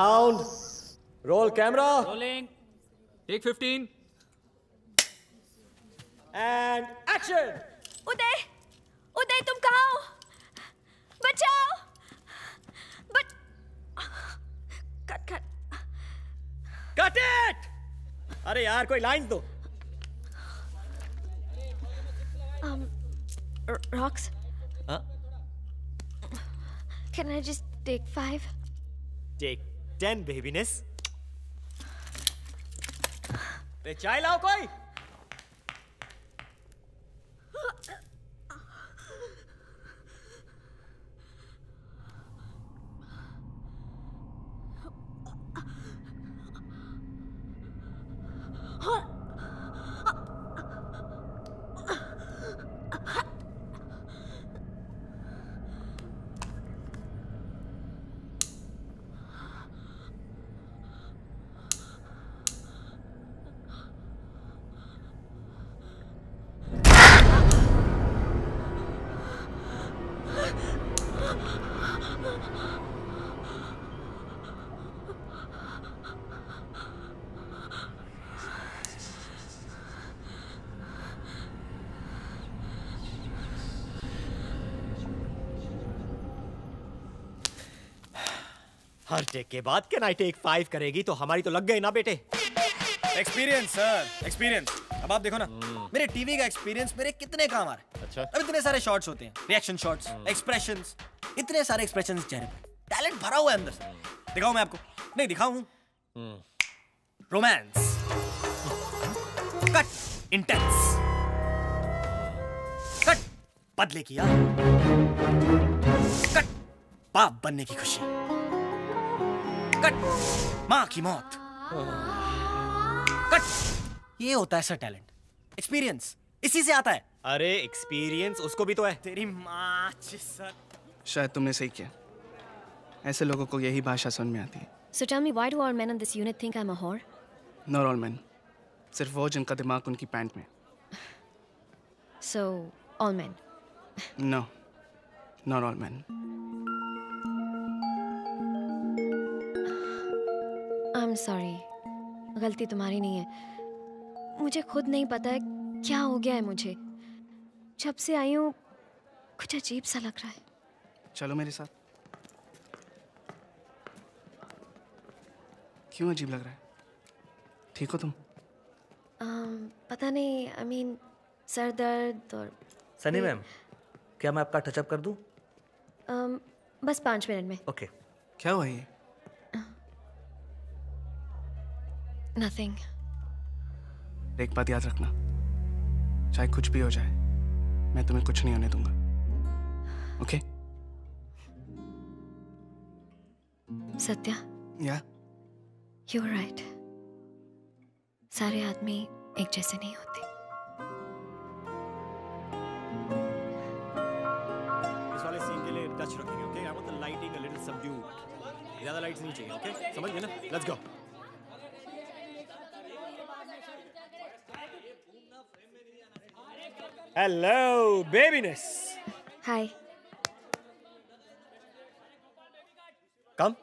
Sound. Roll camera. Rolling. Take 15. And action. Uday. Uday, तुम कहाँ हो? बचाओ. But cut. Cut it. अरे यार कोई line दो. Rox. Huh? Can I just take 5? Take 10 बेबीनेस। पे चाय लाओ कोई। हर टेक के बाद कैन आई टेक 5 करेगी तो हमारी तो लग गई ना बेटे। Experience sir, experience. अब आप देखो ना मेरे टीवी का एक्सपीरियंस मेरे कितने काम आ रहे। अच्छा, अब इतने सारे शॉट्स होते हैं, रिएक्शन शॉट्स, एक्सप्रेशंस, इतने सारे एक्सप्रेशंस चेहरे पे, टैलेंट भरा हुआ है अंदर से। दिखाऊं मैं आपको? नहीं दिखाऊं। रोमांस, कट इंटेंस, कट बदले की यार, कट बाप बनने की खुशी, कट माँ की मौत, कट। ये होता है सर टैलेंट, एक्सपीरियंस इसी से आता है। अरे एक्सपीरियंस उसको भी तो है। तेरी माँ सर। शायद तुमने सही किया, ऐसे लोगों को यही भाषा समझ में आती है। So tell me, why do all men in this unit think I'm a whore? Not all men, सिर्फ वो जिनका दिमाग उनकी पैंट में। So all men? No, not all men. I'm sorry. गलती तुम्हारी नहीं है। मुझे खुद नहीं पता है क्या हो गया है मुझे। जब से आई हूँ कुछ अजीब सा लग रहा है। चलो मेरे साथ। क्यों अजीब लग रहा है? ठीक हो तुम? पता नहीं, आई मीन सर दर्द और। सनी मैम, क्या मैं आपका टचअप कर दूं? बस 5 मिनट में। ओके। क्या हुआ ये? नथिंग। एक बात याद रखना, चाहे कुछ भी हो जाए मैं तुम्हें कुछ नहीं होने दूंगा। Okay? Satya. Yeah? You are right. सारे आदमी एक जैसे नहीं होते। इस वाले सीन के लिए टच रखेंगे, okay? I want the lighting a little subdued. ज्यादा लाइट्स नहीं चाहिए, ओके? समझ गए ना? Let's go. Hello, babiness. Hi. Come.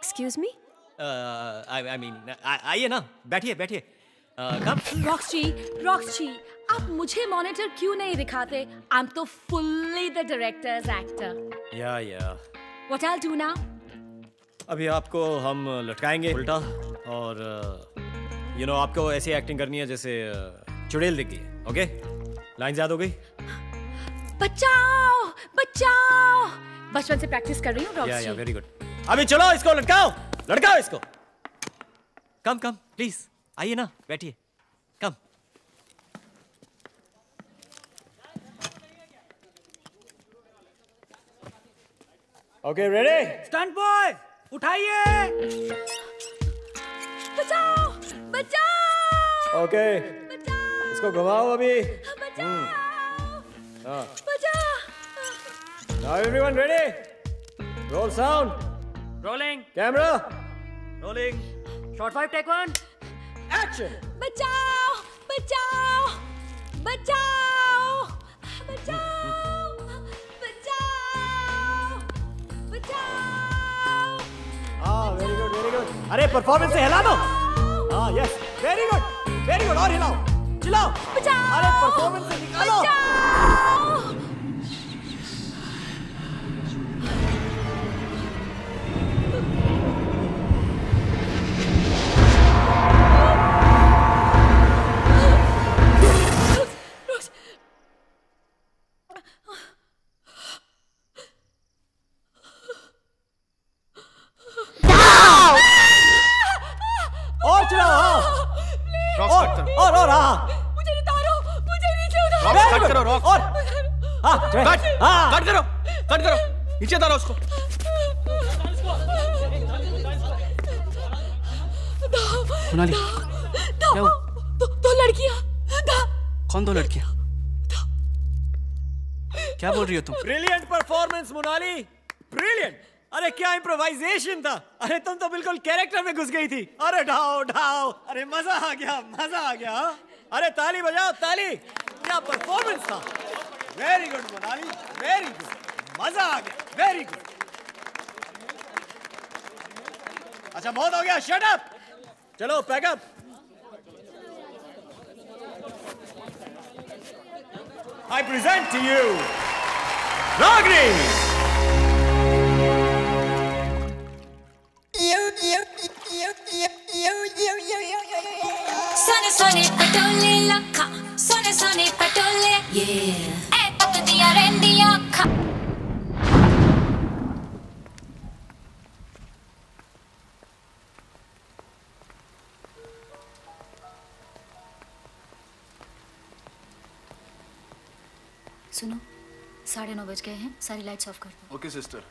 Excuse me? आइए ना, बैठिए बैठिए। Come. Roxy, आप मुझे मॉनिटर क्यों नहीं दिखाते? I'm तो fully the director's actor. Yeah. What I'll do now? अभी आपको हम लटकाएंगे उल्टा और आपको ऐसी एक्टिंग करनी है जैसे चुड़ैल दिखी है, ओके? लाइन याद हो गई? बचाओ, बचाओ। बचपन से प्रैक्टिस कर रही हूँ डॉक्टर। या वेरी गुड। अभी चलो इसको लटकाओ, लटकाओ इसको। कम प्लीज, आइए ना, बैठिए। Come. Okay, ready? Stunt boy, उठाइए। बचाओ, बचाओ। ओके। इसको घुमाओ अभी। Now everyone ready? Roll sound. Rolling. Camera. Rolling. Shot 5, take 1. Action. बचाओ, बचाओ, बचाओ, बचाओ, बचाओ, बचाओ. Ah, very good. अरे performance से हिला दो. Ah yes, very good. और हिलाओ. चलाओ, अरे परफॉर्मेंस से निकालो। कट करो, नीचे उतारो उसको। मोनाली, क्या? दो लड़कियां। कौन दो लड़कियां? क्या बोल रही हो तुम? Brilliant performance Monali, brilliant. अरे क्या इम्प्रोवाइजेशन था। अरे तुम तो बिल्कुल कैरेक्टर में घुस गई थी। अरे ढाओ। अरे मजा आ गया। अरे ताली बजाओ, ताली। क्या परफॉर्मेंस था। Very good Monali, very good. मजा आ गया, वेरी गुड। अच्छा बहुत हो गया, शट अप। चलो pack up. I present to you Ragini. सोने पटोले लखा, सोने पटोले। ये सुनो, 9:30 बज गए हैं, सारी लाइट्स ऑफ कर दो। Okay sister.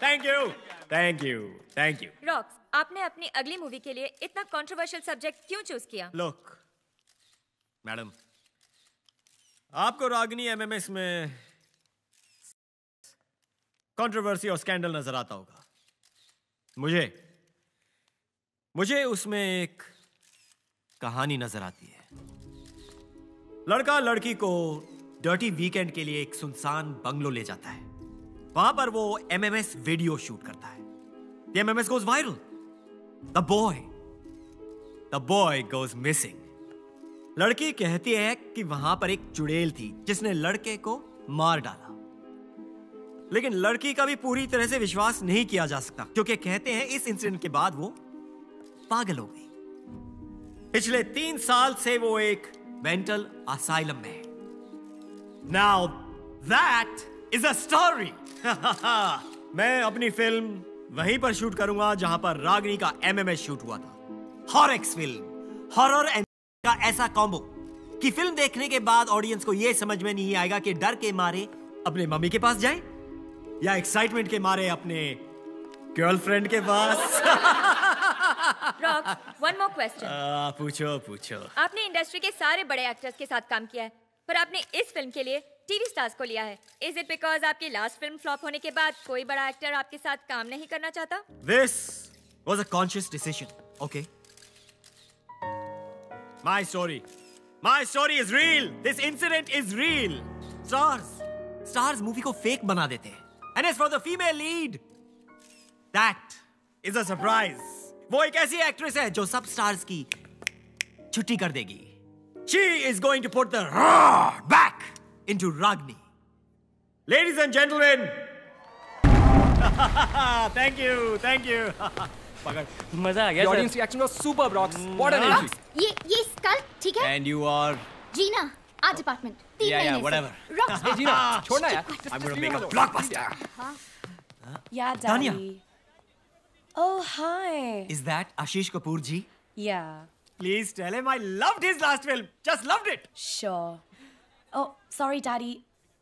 Thank you. Rocks, आपने अपनी अगली मूवी के लिए इतना कंट्रोवर्शियल सब्जेक्ट क्यों चूज किया? लुक, मैडम, आपको रागिनी एमएमएस में कंट्रोवर्सी और स्कैंडल नजर आता होगा। मुझे उसमें एक कहानी नजर आती है। लड़का लड़की को डर्टी वीकेंड के लिए एक सुनसान बंगलो ले जाता है। वहां पर वो एमएमएस वीडियो शूट करता है। The MMS goes viral. The boy goes missing. लड़की कहती है कि वहां पर एक चुड़ैल थी जिसने लड़के को मार डाला। लेकिन लड़की का भी पूरी तरह से विश्वास नहीं किया जा सकता, क्योंकि कहते हैं इस इंसिडेंट के बाद वो पागल हो गई। पिछले 3 साल से वो एक मेंटल असाइलम में है। Now that is a story. मैं अपनी फिल्म वहीं पर शूट करूंगा जहां पर रागिनी का एमएमएस शूट हुआ था। हॉरर फिल्म, हॉरर एंड का ऐसा कॉम्बो कि फिल्म देखने के बाद ऑडियंस को यह समझ में नहीं आएगा कि डर के मारे अपने मम्मी के पास जाए या एक्साइटमेंट के मारे अपने गर्लफ्रेंड के पास। Rocks, one more question. पूछो। आपने इंडस्ट्री के सारे बड़े एक्टर्स के साथ काम किया है, पर आपने इस फिल्म के लिए टीवी स्टार्स को लिया है। Is it because आपकी लास्ट फिल्म फ्लॉप होने के बाद कोई बड़ा एक्टर आपके साथ काम नहीं करना चाहता? This was a conscious decision. Okay. My story is real. This incident is real. Stars movie को फेक बना देते हैं। And as for the female lead, that is a surprise. वो एक ऐसी एक्ट्रेस है जो सब स्टार्स की छुट्टी कर देगी। She is going to put the roar back into Ragini. Ladies and gentlemen. Thank you. मजा आ गया। The audience reaction was superb, Rox. What an entry. ये स्कल ठीक है? And you are Gina, our department. Yeah, whatever. Rox, hey Gina, छोड़ना यार. I'm going to make a blockbuster. Yeah, Daddy. Tanya. Oh, hi. Is that Ashish Kapoor ji? Yeah. Please tell him I loved his last film. Just loved it. Sure. Oh, sorry, Daddy.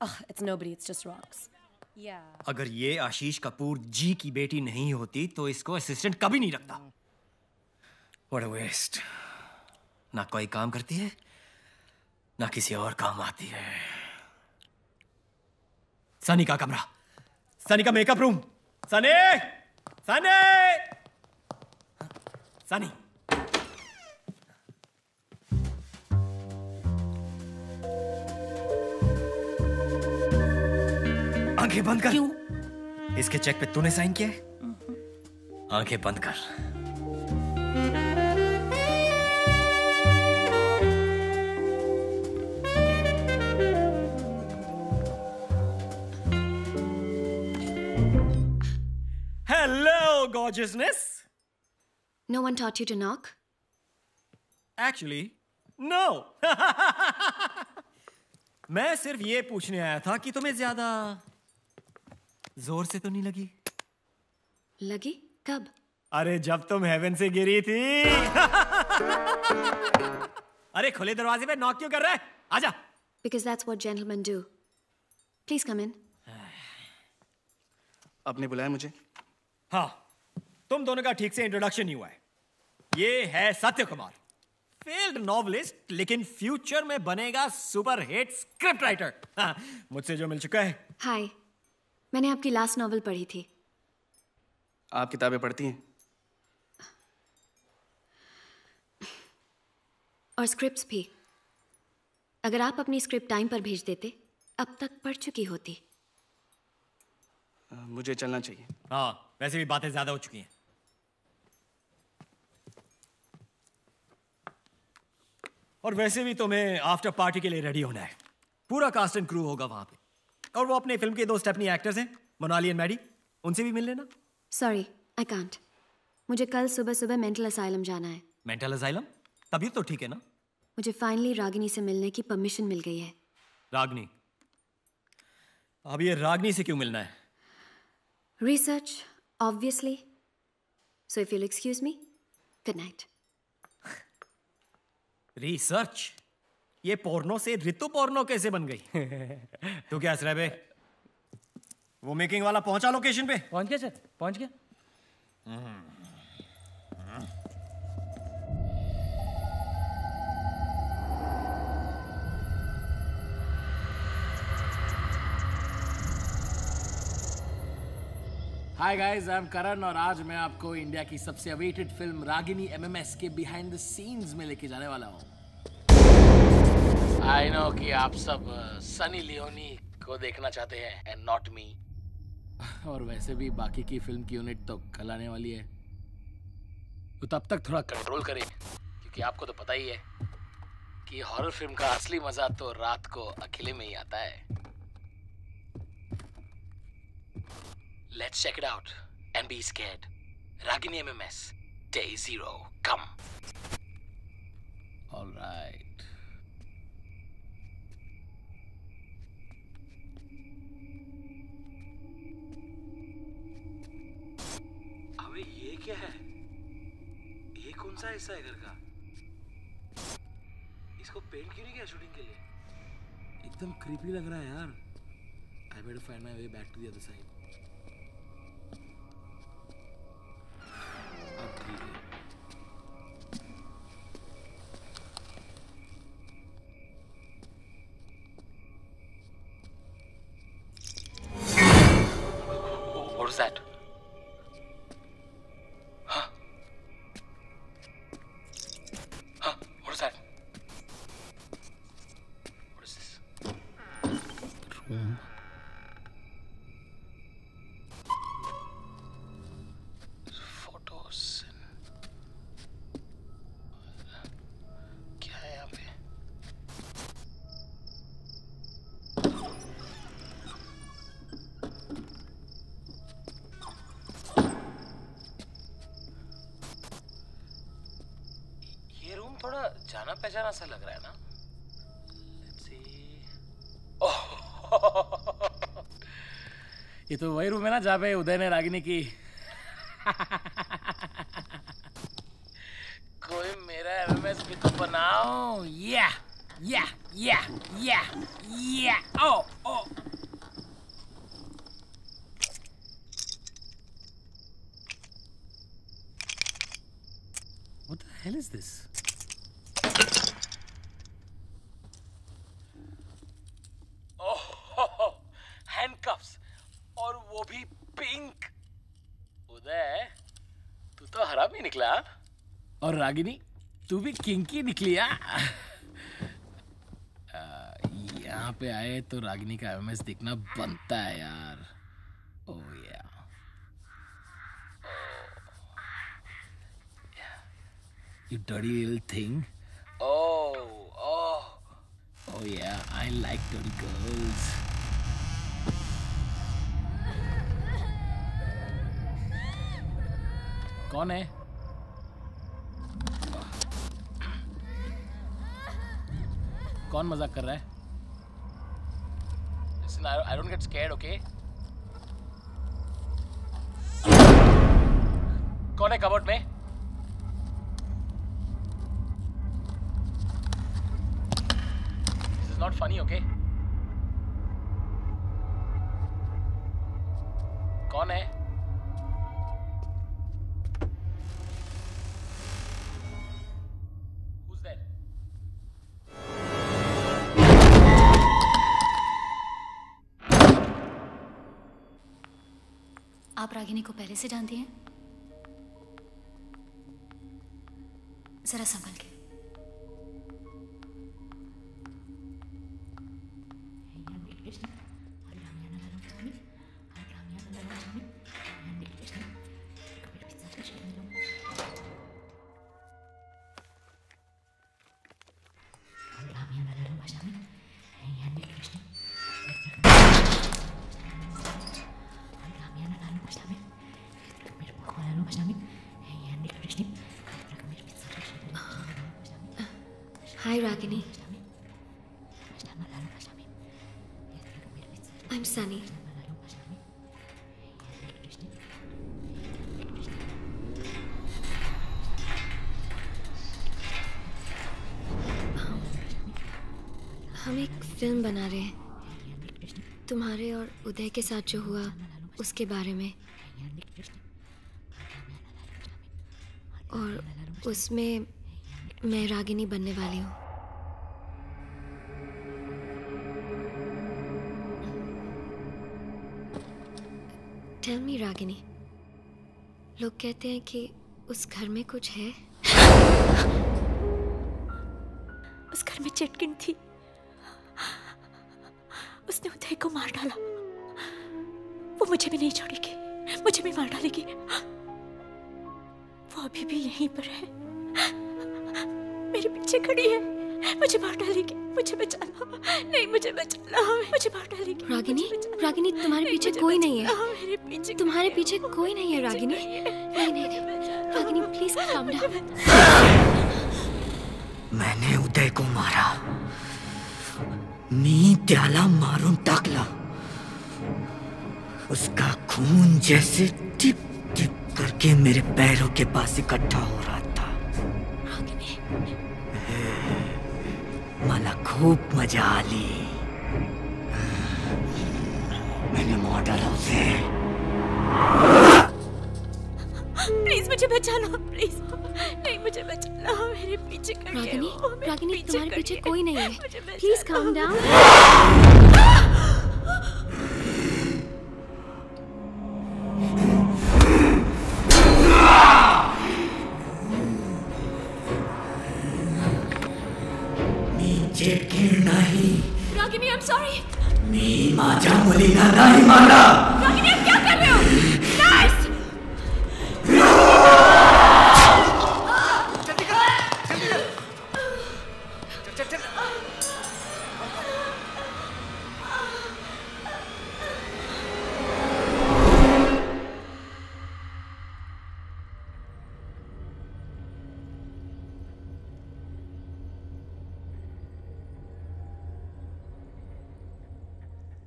Ugh, it's nobody. It's just Rox. Yeah. अगर ये आशीष कपूर जी की बेटी नहीं होती, तो इसको assistant कभी नहीं रखता. What a waste. ना कोई काम करती है, ना किसी और काम आती है. सनी का कमरा, सनी का मेकअप रूम. सनी. आंखें बंद कर। क्यों? इसके चेक पे तूने साइन किया है? आंखें बंद कर। Hello, gorgeousness. No one taught you to knock? Actually, no. मैं सिर्फ ये पूछने आया था कि तुम्हें ज्यादा जोर से तो नहीं लगी? लगी? कब? अरे जब तुम हेवन से गिरी थी। अरे खुले दरवाजे पे नॉक क्यों कर रहा है? आजा। Because that's what gentlemen do. Please come in. आपने बुलाया मुझे? हाँ। तुम दोनों का ठीक से इंट्रोडक्शन ही हुआ है। ये है सत्य कुमार, फेल्ड नॉवलिस्ट, लेकिन फ्यूचर में बनेगा सुपर हिट स्क्रिप्ट राइटर। हाँ, मुझसे जो मिल चुका है। हाय, मैंने आपकी लास्ट नॉवेल पढ़ी थी। आप किताबें पढ़ती हैं? और स्क्रिप्ट्स भी। अगर आप अपनी स्क्रिप्ट टाइम पर भेज देते, अब तक पढ़ चुकी होती। मुझे चलना चाहिए। हाँ, वैसे भी बातें ज्यादा हो चुकी हैं। और वैसे भी तुम्हें आफ्टर पार्टी के लिए रेडी होना है। पूरा कास्ट एंड क्रू होगा वहां पे। और वो अपने फिल्म के 2 स्टेपनी एक्टर्स हैं, मोनाली एंड मेडी, उनसे भी मिल लेना। Sorry, I can't. मुझे कल सुबह मेंटल असाइलम जाना है। Mental asylum? तबीयत तो ठीक है ना? मुझे फाइनली रागिनी से मिलने की परमिशन मिल गई है। रागिनी? अब ये रागिनी से क्यों मिलना है? Research, obviously. So if you'll excuse me, good night. Research? ये पोर्नो से रितु पोर्नो कैसे बन गई? तू क्या हंस रहा है बे? वो मेकिंग वाला पहुंचा लोकेशन पे? पहुंच गया सर, पहुंच गया। हाय गाइस, आई एम करन और आज मैं आपको इंडिया की सबसे अवेटेड फिल्म रागिनी एमएमएस के बिहाइंड द सीन्स में लेके जाने वाला हूँ। आई नो कि आप सब सनी लियोनी को देखना चाहते हैं एंड नॉट मी, और वैसे भी बाकी की फिल्म की यूनिट तो कल आने वाली है, तो तब तक थोड़ा कंट्रोल करें क्योंकि आपको तो पता ही है कि हॉरर फिल्म का असली मजा तो रात को अकेले में ही आता है। Let's check it out and be scared. Ragini MMS Day Zero. Come. All right. अबे ये क्या है? ये कौन सा हिस्सा है घर का? इसको पेंट क्यों नहीं किया शूटिंग के लिए? एकदम क्रीपी लग रहा है यार। I better find my way back to the other side. जाना पहचाना सा लग रहा है ना। Let's see. ये तो वही रूम है ना जहाँ पे उदय ने रागिनी की कोई मेरा एमएमएस भी तो बनाओ। या या या या या ओ ओ What the hell is this? और रागिनी तू भी किंकी निकली। यहाँ पे आए तो रागिनी का एमएमएस देखना बनता है यार। Oh yeah you dirty little thing. Oh oh yeah I like dirty girls. कौन है? कौन मजाक कर रहा है? Listen, I don't get scared, okay? कौन है कबर्ड में? This is not funny, okay? कौन है? आप रागिनी को पहले से जानती हैं? जरा संभल के। Hi Ragini, I'm Sunny. हम एक फिल्म बना रहे हैं। तुम्हारे और उदय के साथ जो हुआ उसके बारे में, और उसमें मैं रागिनी बनने वाली हूँ। टेल मी रागिनी, लोग कहते हैं कि उस घर में कुछ है। उस घर में चेटकिन थी, उसने उदय को मार डाला। वो मुझे भी नहीं छोड़ेगी, मुझे भी मार डालेगी। वो अभी भी यहीं पर है, मेरे पीछे खड़ी है। मुझे मार डालेगी, मुझे बचाना, नहीं मुझे बचाना, मुझे मार डालेगी। रागिनी, रागिनी तुम्हारे पीछे कोई नहीं है, तुम्हारे पीछे कोई नहीं है रागिनी। नहीं नहीं रागिनी प्लीज काम डाउन। मैंने उदय को मारा, मी त्याला मारून टाकला। उसका खून जैसे टिप टिप करके मेरे पैरों के पास इकट्ठा हो रहा था। मला खूब मजा आली। मैंने मार डाला उसे। प्लीज मुझे बचाना, प्लीज नहीं मुझे बचाना, मेरे पीछे करके। रागिनी, रागिनी तुम्हारे पीछे कोई नहीं है, please calm down. Ragini, I'm sorry. मैं माझा मुलीला नहीं मारा। रागिनी आप क्या कर रहे हो? Nurse! जल्दी कर, जल्दी कर। चल चल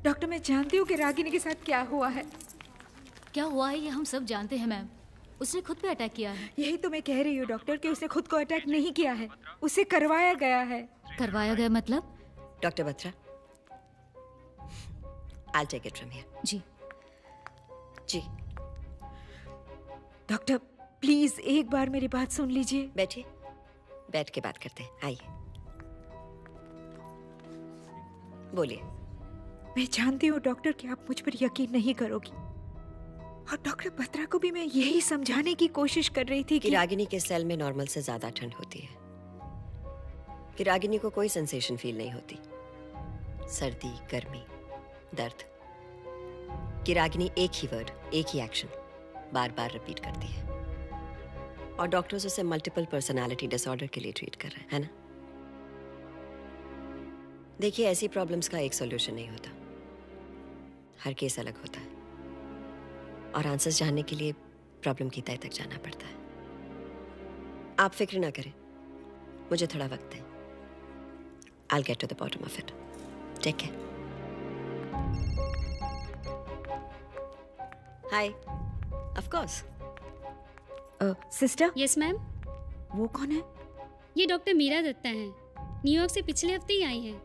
डॉक्टर, मैं जानती हूँ कि रागिनी के साथ क्या हुआ है। क्या हुआ है ये हम सब जानते हैं मैम। उसने खुद पे अटैक किया है। यही तो मैं कह रही हूँ डॉक्टर कि उसने खुद को अटैक नहीं किया है, उसे करवाया गया है। करवाया गया मतलब? Doctor Batra, I'll take it from here. जी जी डॉक्टर, प्लीज एक बार मेरी बात सुन लीजिए। बैठिए, बैठ के बात करते हैं। आइए बोलिए। मैं जानती हूँ डॉक्टर कि आप मुझ पर यकीन नहीं करोगी, और डॉक्टर बत्रा को भी मैं यही समझाने की कोशिश कर रही थी कि रागिनी के सेल में नॉर्मल से ज्यादा ठंड होती है, कि रागिनी को कोई सेंसेशन फील नहीं होती, सर्दी गर्मी दर्द, कि रागिनी एक ही वर्ड एक ही एक्शन बार बार रिपीट करती है, और डॉक्टर्स उसे मल्टीपल पर्सनैलिटी डिसऑर्डर के लिए ट्रीट कर रहे हैं, है ना। देखिए, ऐसी प्रॉब्लम्स का एक सोल्यूशन नहीं होता, हर केस अलग होता है, और आंसर्स जानने के लिए प्रॉब्लम की तय तक जाना पड़ता है। आप फिक्र ना करें, मुझे थोड़ा वक्त है। I'll get to the bottom of it. Take care. Hi. Of course. Sister? Yes, ma'am. वो कौन है? ये डॉक्टर मीरा दत्ता हैं। न्यूयॉर्क से पिछले हफ्ते ही आई हैं।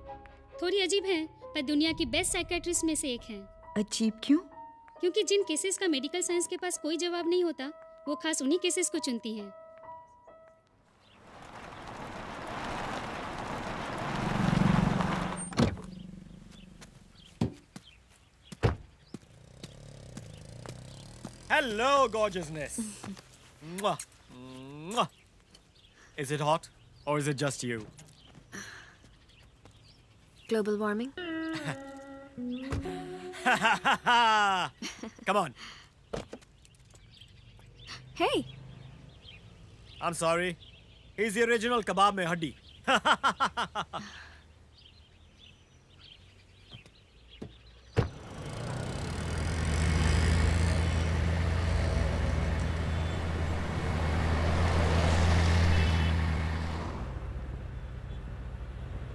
थोड़ी अजीब हैं, पर दुनिया की बेस्ट साइकियाट्रिस्ट में से एक हैं। अजीब क्यों? क्योंकि जिन केसेस का मेडिकल साइंस के पास कोई जवाब नहीं होता, वो खास उन्हीं केसेस को चुनती हैं। Hello, gorgeousness. Mwah, mwah. Is it hot, or is it just you? Global warming. Come on. Hey. I'm sorry. He's the original kebab mein haddi.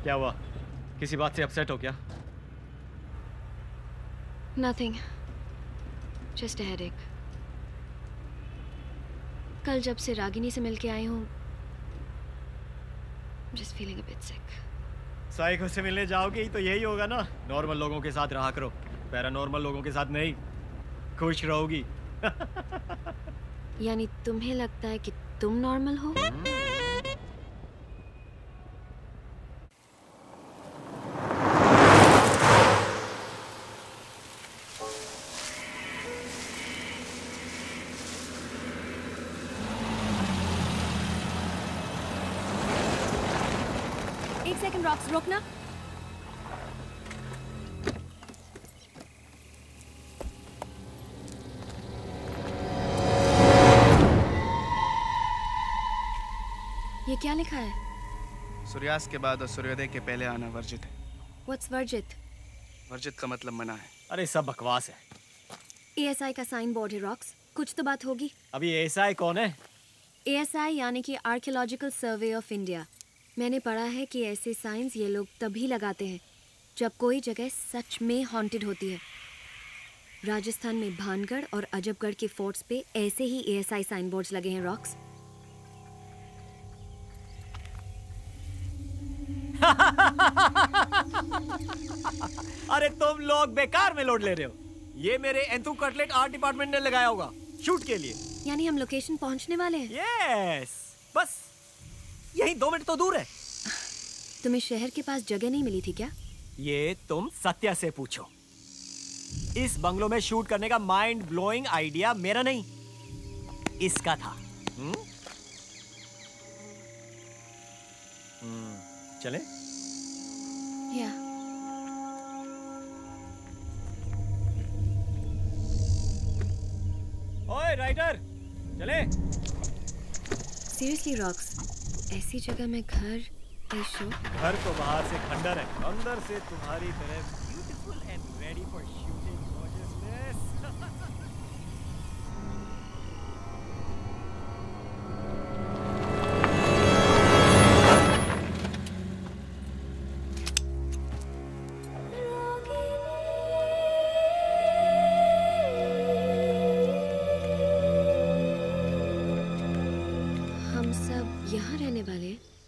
क्या हुआ? किसी बात से अपसेट हो क्या? Nothing. Just a headache. कल जब से रागिनी से मिलके आई हूँ, just feeling a bit sick. Psycho से मिलने जाओगे तो यही होगा ना। नॉर्मल लोगों के साथ रहा करो, पैरानॉर्मल लोगों के साथ नहीं। खुश रहोगी। यानी तुम्हें लगता है कि तुम नॉर्मल हो? रॉक्स रोकना। ये क्या लिखा है? सूर्यास्त के बाद और सूर्योदय के पहले आना वर्जित है। What's वर्जित? वर्जित का मतलब मना है। अरे सब बकवास है। एएसआई का साइन बोर्ड है रॉक्स, कुछ तो बात होगी। अभी एएसआई कौन है? एएसआई यानी कि आर्कियोलॉजिकल सर्वे ऑफ इंडिया। मैंने पढ़ा है कि ऐसे साइंस ये लोग तभी लगाते हैं जब कोई जगह सच में हॉन्टेड होती है। राजस्थान में भानगढ़ और अजबगढ़ के फोर्ट्स पे ऐसे ही एएसआई साइन बोर्ड्स लगे हैं रॉक्स। अरे तुम लोग बेकार में लोड ले रहे हो। ये मेरे एंथू कटलेट आर्ट डिपार्टमेंट ने लगाया होगा शूट के लिए। यानी हम लोकेशन पहुंचने वाले हैं। यस, बस यही 2 मिनट तो दूर है। तुम्हें शहर के पास जगह नहीं मिली थी क्या? ये तुम सत्या से पूछो। इस बंगलों में शूट करने का माइंड ब्लोइंग आइडिया मेरा नहीं, इसका था। चले या। ओए राइटर, चले। सीरियसली रॉक्स, ऐसी जगह में घर घर तो बाहर से खंडर है, अंदर से तुम्हारी तरह beautiful and ready for shooting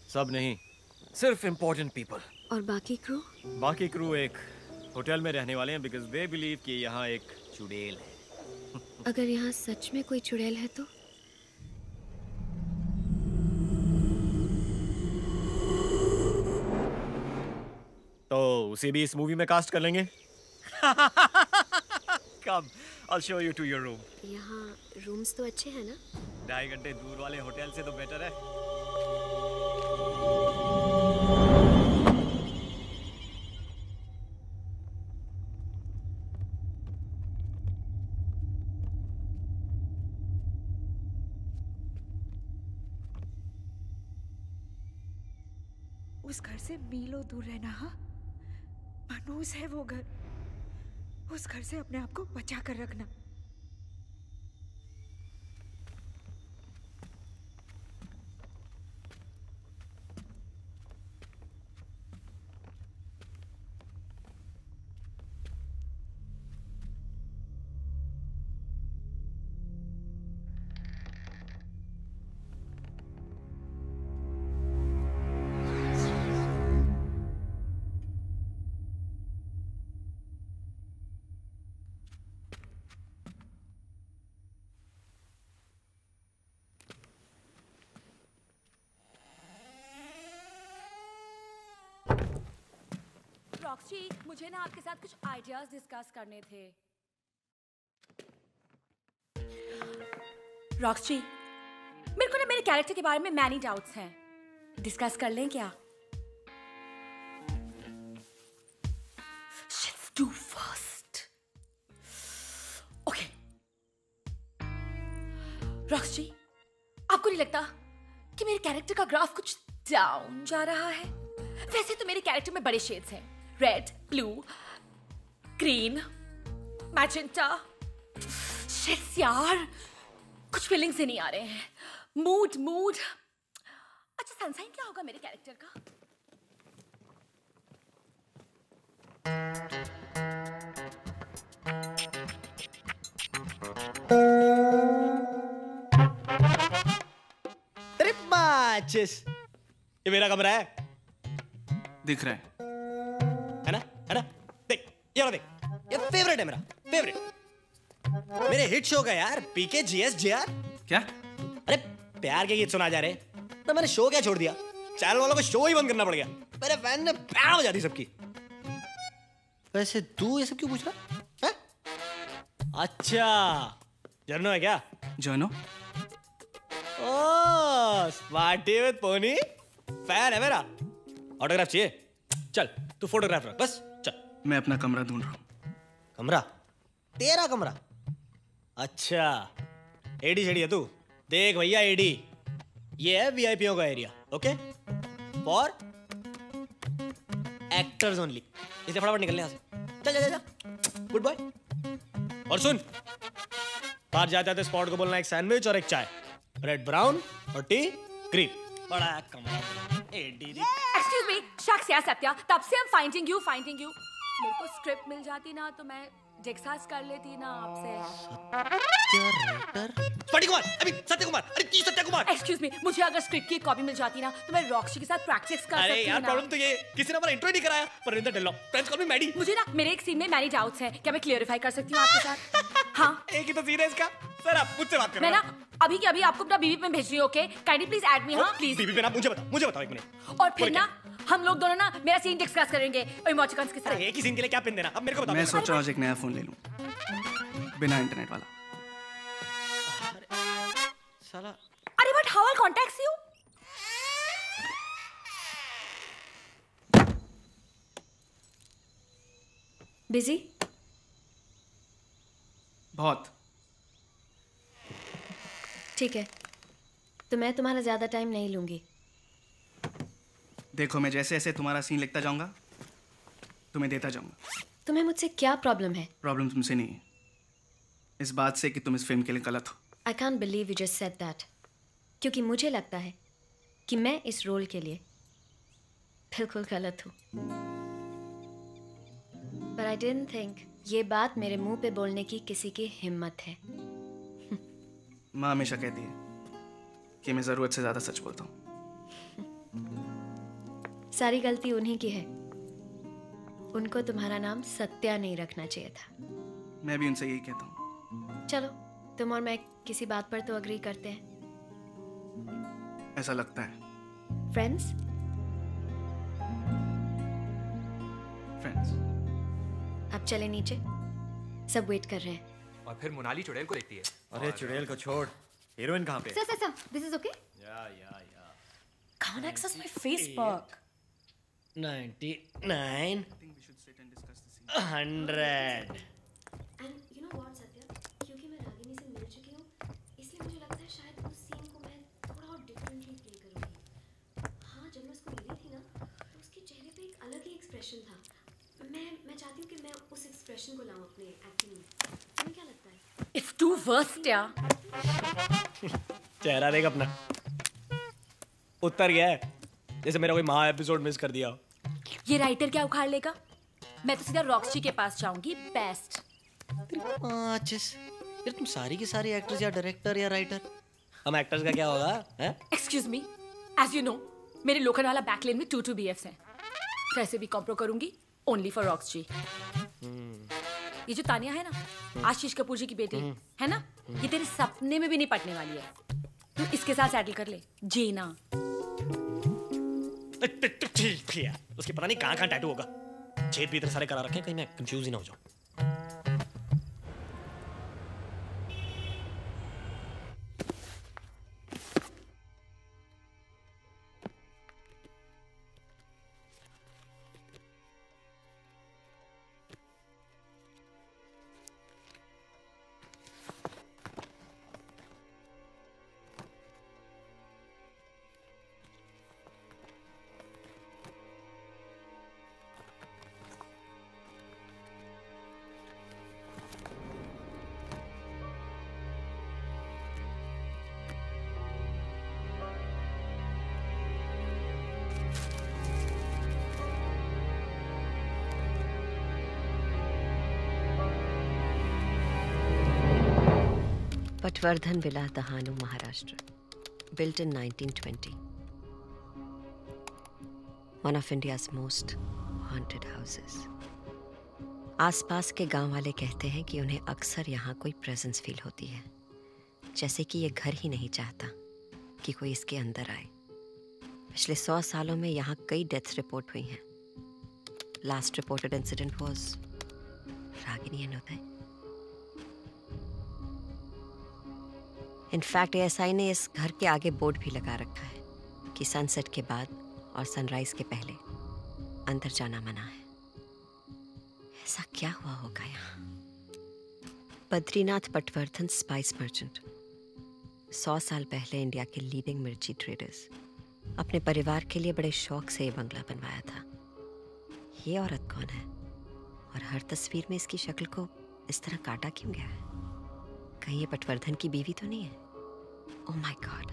सब नहीं, सिर्फ इम्पोर्टेंट पीपल। और बाकी क्रू? बाकी क्रू एक होटल में रहने वाले हैं बिकॉज दे बिलीव कि यहाँ एक चुड़ैल है। अगर यहाँ सच में कोई चुड़ैल है तो? उसे भी इस मूवी में कास्ट कर लेंगे। Come, I'll show you to your room. यहाँ रूम्स तो अच्छे हैं ना? 2.5 घंटे दूर वाले होटल से तो बेटर है। उस घर से मीलों दूर रहना। हाँ, मानूस है वो घर। उस घर से अपने आप को बचा कर रखना। रॉक्सी, मुझे ना आपके साथ कुछ आइडियाज डिस्कस करने थे। रॉक्सी, मेरे को ना मेरे कैरेक्टर के बारे में मैनी डाउट्स हैं। डिस्कस कर लें क्या? Let's do first. Okay. Roxy, आपको नहीं लगता कि मेरे कैरेक्टर का ग्राफ कुछ डाउन जा रहा है? वैसे तो मेरे कैरेक्टर में बड़े शेड्स हैं, red, blue, green, magenta. Shits यार, कुछ फीलिंग्स ही नहीं आ रहे हैं। मूड। अच्छा सनसाइन क्या होगा मेरे कैरेक्टर का? ये मेरा कमरा है, दिख रहा है। है ना। देख ये वाला देख, ये फेवरेट है मेरा, फेवरेट मेरे हिट शो का यार, पीके जीएस जीआर। क्या अरे प्यार के गीत सुना जा रहे तो मैंने शो क्या छोड़ दिया, चैनल वालों को शो ही बंद करना पड़ गया, मेरे फैन ने प्यार हो जाती सबकी। वैसे तू ये सब क्यों पूछ रहा है? अच्छा जर्नो है क्या? Journo smarty with pony fan है मेरा। ऑटोग्राफ चाहिए? चल तू फोटोग्राफ रख बस, चल मैं अपना कमरा ढूंढ रहा हूँ। कमरा? तेरा कमरा? अच्छा एडी शेडी है तू। देख भैया एडी ये है वीआईपीओ का area, okay, for actors only, इसलिए फटाफट निकलने यहाँ से। चल जा जा गुड बॉय। और सुन बाहर जाते जाते स्पॉट को बोलना एक सैंडविच और एक चाय, रेड ब्राउन और टी ग्रीन। बड़ा कमरा एडी। Excuse me, शख्स यार सत्या, तब से I'm finding you. मेरे को स्क्रिप्ट मिल जाती ना तो मैं जेक्सास कर लेती ना आपसे। सत्या कुमार, अरे की सत्या कुमार? Excuse me, मुझे अगर स्क्रिप्ट की कॉपी मिल जाती ना तो मैं रॉक्सी के साथ प्रैक्टिस कर सकती ना। प्रॉब्लम तो ये किसी ने हमारा इंट्रो नहीं कराया। परिंदर टेलो, फ्रेंड्स कॉल मी मेडी। मुझे ना मेरे एक सीन में मैनी डाउट्स हैं, क्या मैं क्लियरिफाई कर सकती हूँ आपके साथ? हाँ एक ही तो सीन है इसका। सर आप मुझसे बात कर रहे हैं ना, अभी के अभी आपको अपना बीवी पे भेज रही हूँ, okay? Kindly please add me. हाँ प्लीज बीवी पे ना, मुझे बताओ एक मिनट। और फिर ना हम लोग दोनों ना मेरा सीन डिस्कस करेंगे इमोटिकॉन्स के साथ। एक ही सीन के लिए क्या पिन देना, अब मेरे को बताओ। मैं सोच रहा हूँ आज एक नया फोन ले लूँ बिना इंटरनेट वाला। साला अरे but how I contact you? Busy? बहुत। ठीक है तो मैं तुम्हारा ज्यादा टाइम नहीं लूंगी। देखो मैं जैसे जैसे तुम्हारा सीन लिखता जाऊंगा तुम्हें देता जाऊंगा। तुम्हें मुझसे क्या प्रॉब्लम है? प्रॉब्लम तुमसे नहीं है, इस बात से कि तुम इस फिल्म के लिए गलत हो। I can't believe you just said that, क्योंकि मुझे लगता है कि मैं इस रोल के लिए बिल्कुल गलत हूँ। बट आई डिडंट थिंक ये बात मेरे मुंह पे बोलने की किसी की हिम्मत है। माँ हमेशा कहती है कि मैं जरूरत से ज्यादा सच बोलता हूँ। सारी गलती उन्हीं की है, उनको तुम्हारा नाम सत्या नहीं रखना चाहिए था। मैं भी उनसे यही कहता हूँ। चलो तुम और मैं किसी बात पर तो अग्री करते हैं, ऐसा लगता है। फ्रेंड्स अब चले नीचे, सब वेट कर रहे हैं। और फिर मोनाली चुड़ैल को देखती है। अरे चुड़ैल को छोड़, हीरोइन कहाँ पे? Sir this is okay. Yeah can't access my Facebook. 99 100 and you know what Satya, क्योंकि मैं रागिनी से मिल चुकी हूँ इसलिए मुझे लगता है शायद उस सीन को मैं थोड़ा और डिफरेंटली प्ले करूँगी। हाँ जब मैं उसको मिली थी ना तो उसके चेहरे पे एक अलग ही एक्सप्रेशन था, मैं चाहती हूँ कि मैं उस एक्सप्रेशन को लाऊं अपने एक्टिंग में। तुम्हें क्या लगता है? इट्स टू वर्स्ट यार। चेहरा देख अपना, उतर गया है जैसे मेरा कोई महा एपिसोड मिस कर दिया। ये राइटर क्या उखाड़ लेगा, मैं तो सीधा रॉक्सी के पास जाऊंगी। बेस्ट फिर तुम सारी की सारी एक्ट्रेस या डायरेक्टर या राइटर। हम एक्टर्स का क्या होगा? Excuse me, as you know मेरे लोखंड वाला बैकलेन में 2 BFs हैं, कैसे भी कॉम्प्रो करूंगी only for Roxy। ये जो तानिया है ना आशीष कपूर जी की बेटी है ना, ये तेरे सपने में भी नहीं पटने वाली है, तू इसके साथ सेटल कर ले। जीना ठीक है, उसके पता नहीं कहाँ टैटू होगा, छेद भी इधर सारे करा रखे कहीं मैं कंफ्यूज ही ना हो जाऊं। Vardhan villa Dahanu Maharashtra, built in 1920, one of India's most haunted houses. आसपास के गांव वाले कहते हैं कि उन्हें अक्सर यहाँ कोई प्रेजेंस फील होती है, जैसे कि ये घर ही नहीं चाहता कि कोई इसके अंदर आए। पिछले 100 सालों में यहाँ कई डेथ्स रिपोर्ट हुई हैं। Last reported incident was Ragini एनोदय। इनफैक्ट एएसआई ने इस घर के आगे बोर्ड भी लगा रखा है कि सनसेट के बाद और सनराइज के पहले अंदर जाना मना है। ऐसा क्या हुआ होगा यहाँ? बद्रीनाथ पटवर्धन स्पाइस मर्चेंट, 100 साल पहले इंडिया के लीडिंग मिर्ची ट्रेडर्स, अपने परिवार के लिए बड़े शौक से ये बंगला बनवाया था। ये औरत कौन है और हर तस्वीर में इसकी शक्ल को इस तरह काटा क्यों गया है? कहीं ये पटवर्धन की बीवी तो नहीं है? Oh my god,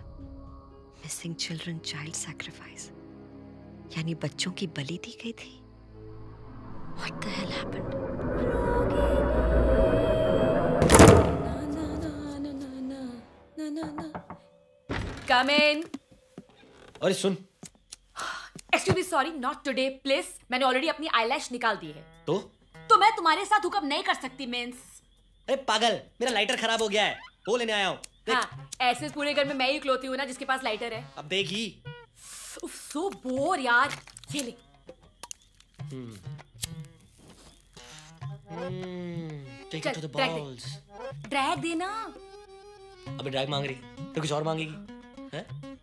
missing children child sacrifice, यानी बच्चों की बलि दी गई थी। What the hell happened? Come in. अरे सुन, excuse me, sorry, not today please. मैंने ऑलरेडी अपनी आईलैश निकाल दी है। तो मैं तुम्हारे साथ हुकअप नहीं कर सकती मींस। अरे पागल, मेरा लाइटर खराब हो गया है, वो लेने आया हूँ। हाँ, ऐसे पूरे घर में मैं ही इकलौती हूँ ना जिसके पास लाइटर है। अब देखी। उफ, सो बोर यार, ये ले। Take it to the balls. Drag देना। अबे ड्रैग मांग रही है तो कुछ और मांगेगी।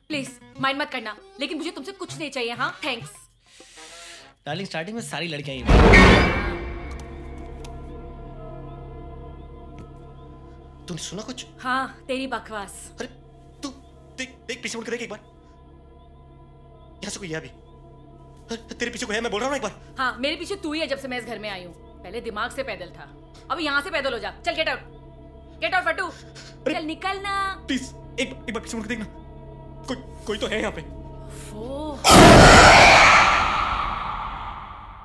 प्लीज माइंड मत करना, लेकिन मुझे तुमसे कुछ नहीं चाहिए। हाँ, थैंक्स डार्लिंग। स्टार्टिंग में सारी लड़कियां। तूने सुना कुछ? हाँ, तेरी बकवास। अरे तू देख पीछे मुड़ के देख एक बार, यहाँ से कोई है अभी? तेरे पीछे कोई है, मैं बोल रहा हूँ एक बार। हाँ, मेरे पीछे तू ही है जब से मैं इस घर में आई हूँ। पहले दिमाग से पैदल था, अब यहाँ से पैदल हो जा। चल गेट आउट, गेट आउट फटू, चल निकलना। प्लीज एक बार पीछे मुड़ के देखना, कोई तो है यहाँ पे।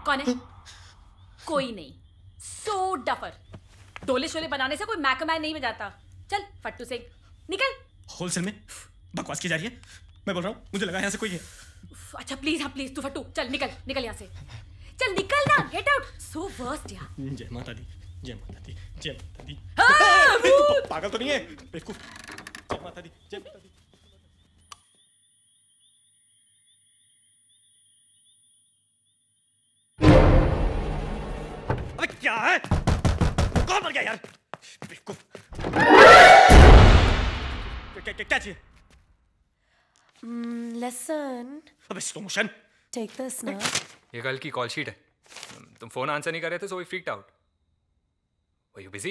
कौन है? कोई नहीं। सो डफर, डोले शोले बनाने से कोई मैकमैन नहीं बजाता। चल फट्टू सिंह, निकल। होलसेल में बकवास की जा रही है, मैं बोल रहा हूँ, मुझे लगा यहाँ से कोई है। अच्छा प्लीज, हाँ प्लीज, तू फट्टू चल, निकल यहाँ से, चल निकल ना, गेट आउट। सो वर्स्ट यार। जय माता दी, जय माता दी, जय माता दी। हाँ, तू पागल तो नहीं है? बेवकूफ। जय माता दी, जय माता दी। अबे क्या है, कौन मर गया यार? क्या चाहिए? लेसन। अबे स्लो मोशन। टेक दिस ना। ये कल की कॉल शीट है। तुम फोन आंसर नहीं कर रहे थे, so we freaked out. Were you busy?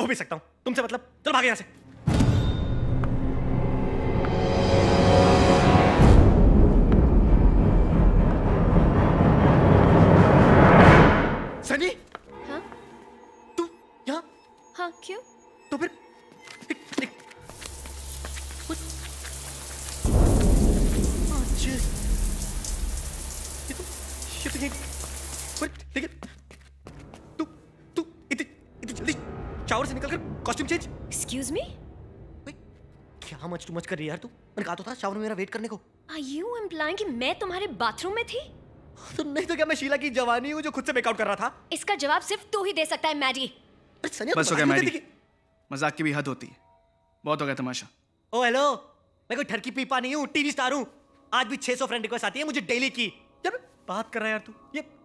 हो भी सकता हूँ, तुमसे मतलब। चल भाग यहाँ से। सनी, क्यों? तो फिर लेकिन तू इतनी जल्दी शावर से निकलकर कॉस्ट्यूम चेंज? एक्सक्यूज मी, क्या मच टू मच कर रही है यार तू? मैंने कहा तो था शावर में मेरा वेट करने को। आर यू इम्प्लाइंग कि मैं तुम्हारे बाथरूम में थी? तो नहीं तो क्या मैं शीला की जवानी हूँ जो खुद से मेकआउट कर रहा था? इसका जवाब सिर्फ तू ही दे सकता है मैडी। बस हो गया मैडी, मजाक की भी हद होती है। बहुत हो गया तमाशा। ओ हेलो, मैं कोई ठरकी पीपा नहीं हूँ, टीवी स्टार हूँ। आज भी 600 फ्रेंड रिक्वेस्ट आती है मुझे डेली की। जब बात कर रहा है यार तू,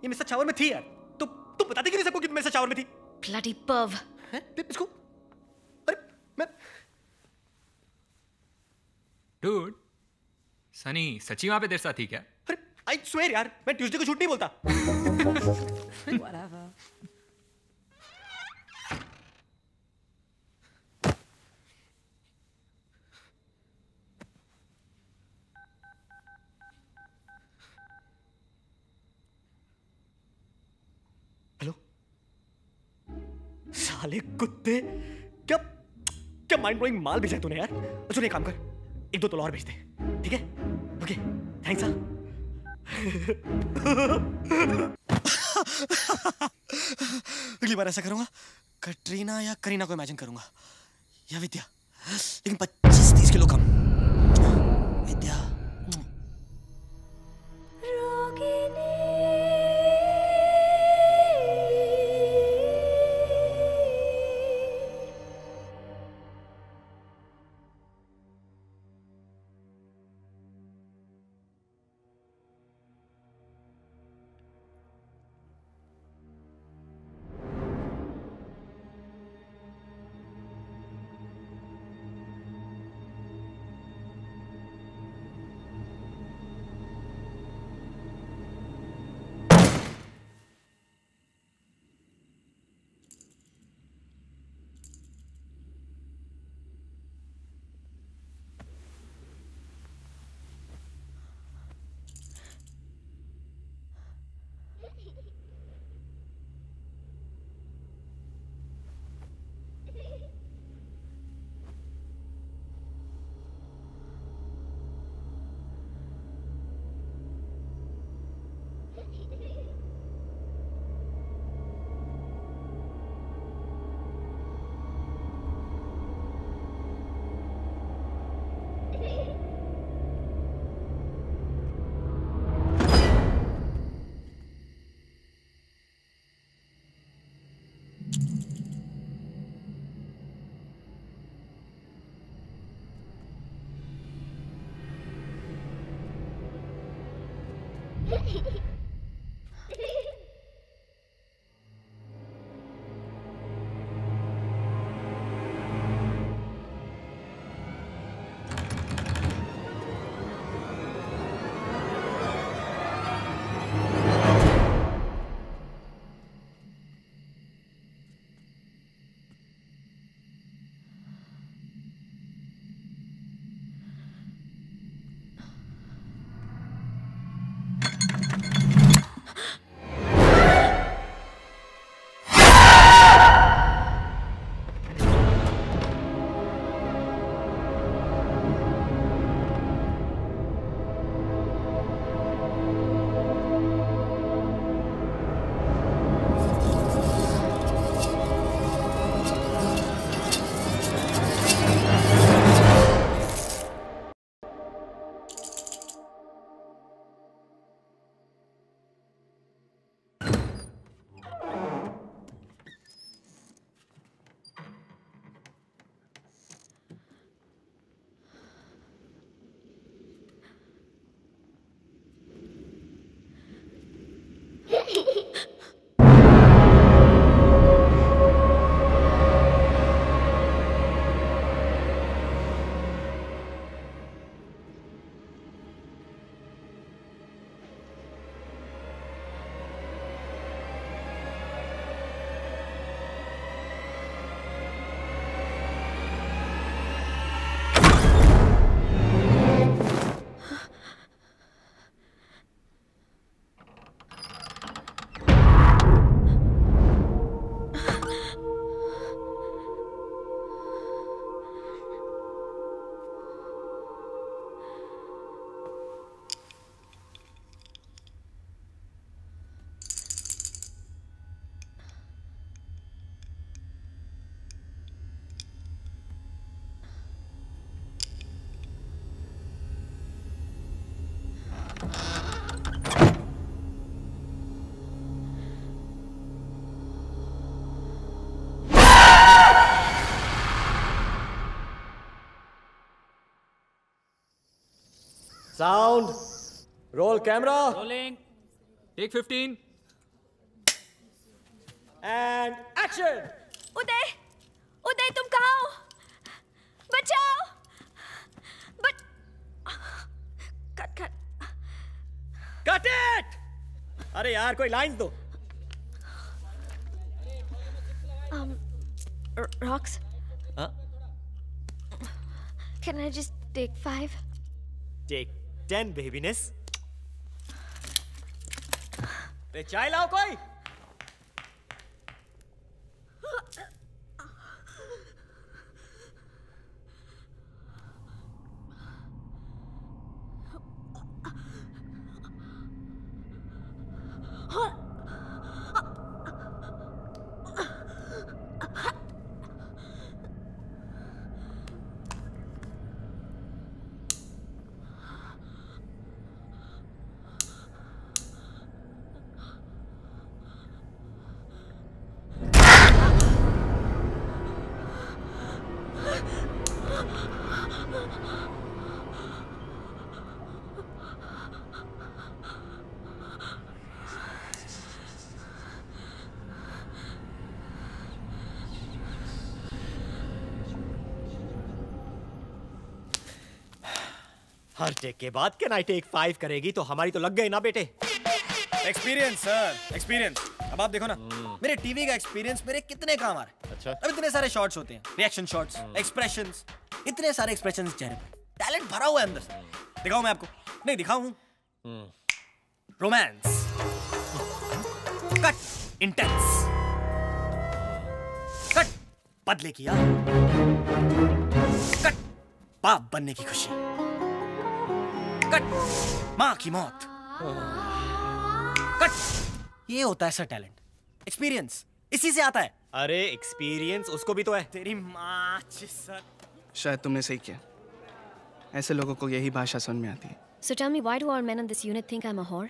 ये मिस्टर शावर में थी यार। तू बताती कि नहीं सबको कि मिस्टर शावर में थी? ब्लडी पर्व। हैं? इसको, अरे मैं डूड, सनी सच्ची वहां पे देर साथ थी क्या? अरे आई स्वेयर यार, मैं ट्यूसडे को झूठ नहीं बोलता। साले कुत्ते, क्या क्या माइंड ब्लोइंग माल भेजा तूने यार। अच्छा एक काम कर, 1-2 तोला और भेज दे, ठीक है? Okay thanks. अगली बार ऐसा करूंगा, कटरीना या करीना को इमेजिन करूंगा, या विद्या, लेकिन 25-30 किलो कम। Vidya रोगिनी। Sound. Roll camera. Rolling. Take 15. And action. Uday. Uday, तुम कहाँ हो? बचाओ. But cut. Cut it. अरे यार कोई lines दो. Rox. Huh? Can I just take 5? Take 10 बेबीनेस। अरे चाय लाओ कोई। हर टेक के बाद कैन आई टेक 5 करेगी तो हमारी तो लग गई ना बेटे। Experience sir, experience. अब आप देखो ना, मेरे टीवी का एक्सपीरियंस मेरे कितने काम आ रहा है। अच्छा, अब इतने सारे शॉट्स होते हैं, रिएक्शन शॉट्स, एक्सप्रेशंस, इतने सारे एक्सप्रेशंस चेहरे पे, टैलेंट भरा हुआ है अंदर से। दिखाऊं मैं आपको? नहीं दिखाऊं। रोमांस, कट, इंटेंस, कट, बदले किया, कट, बाप बनने की खुशी, कट, माँ की मौत, कट। ये होता है सर टैलेंट, एक्सपीरियंस इसी से आता है। अरे एक्सपीरियंस उसको भी तो है। तेरी माँ सर। शायद तुमने सही किया, ऐसे लोगों को यही भाषा समझ में आती है। So tell me, why do all men on this unit think I'm a whore?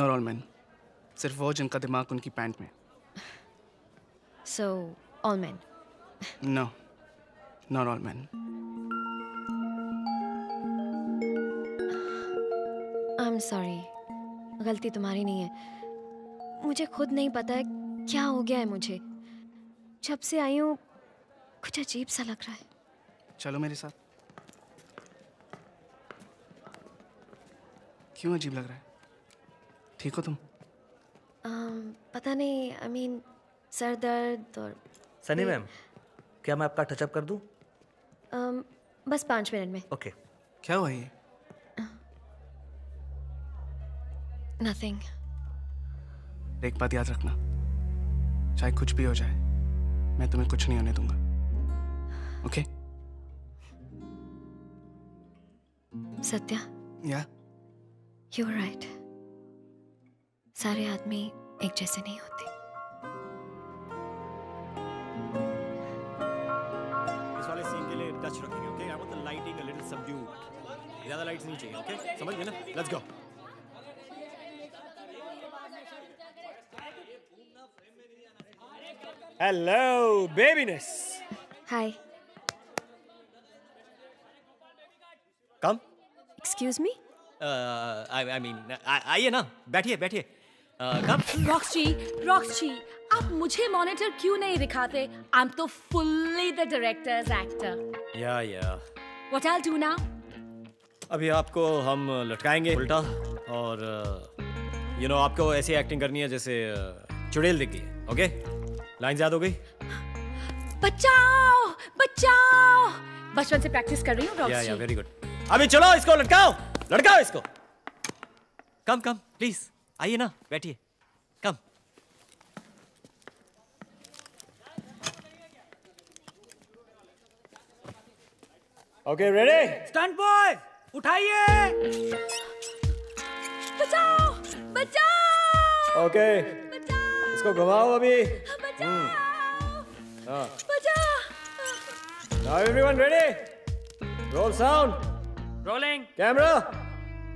Not all men, सिर्फ वो जिनका दिमाग उनकी पैंट में। So all men? No, not all men. I'm sorry. गलती तुम्हारी नहीं है। मुझे खुद नहीं पता है क्या हो गया है मुझे। जब से आई हूँ कुछ अजीब सा लग रहा है। चलो मेरे साथ। क्यों अजीब लग रहा है? ठीक हो तुम? पता नहीं, आई मीन सर दर्द और। सनी मैम, क्या मैं आपका टचअप कर दूं? बस 5 मिनट में। ओके क्या हुआ ये? नथिंग। एक बात याद रखना, चाहे कुछ भी हो जाए मैं तुम्हें कुछ नहीं होने दूंगा। Okay? Satya. Yeah? You are right. सारे आदमी एक जैसे नहीं होते। इस वाले सीन के लिए टच रखेंगे, okay? I want the lighting a little subdued. ज्यादा लाइट्स नहीं चाहिए, ओके? समझ गए ना? Let's go. Hello, babyness. Hi. Come. Excuse me? आइए ना, बैठिए बैठिए। Come. Roxy, आप मुझे मॉनिटर क्यों नहीं दिखाते? I'm तो fully the director's actor. Yeah. What I'll do now? अभी आपको हम लटकाएंगे उल्टा और आपको ऐसी एक्टिंग करनी है जैसे चुड़ैल दिखती है, ओके? लाइन याद हो गई? बचाओ। बचपन से प्रैक्टिस कर रही हूँ डॉक्टर। या वेरी गुड। अभी चलो इसको लटकाओ इसको। कम प्लीज, आइए ना, बैठिए। Come. Okay ready? Stunt boy उठाइए। बचाओ। ओके इसको घुमाओ अभी। Now everyone ready? Roll sound. Rolling. Camera.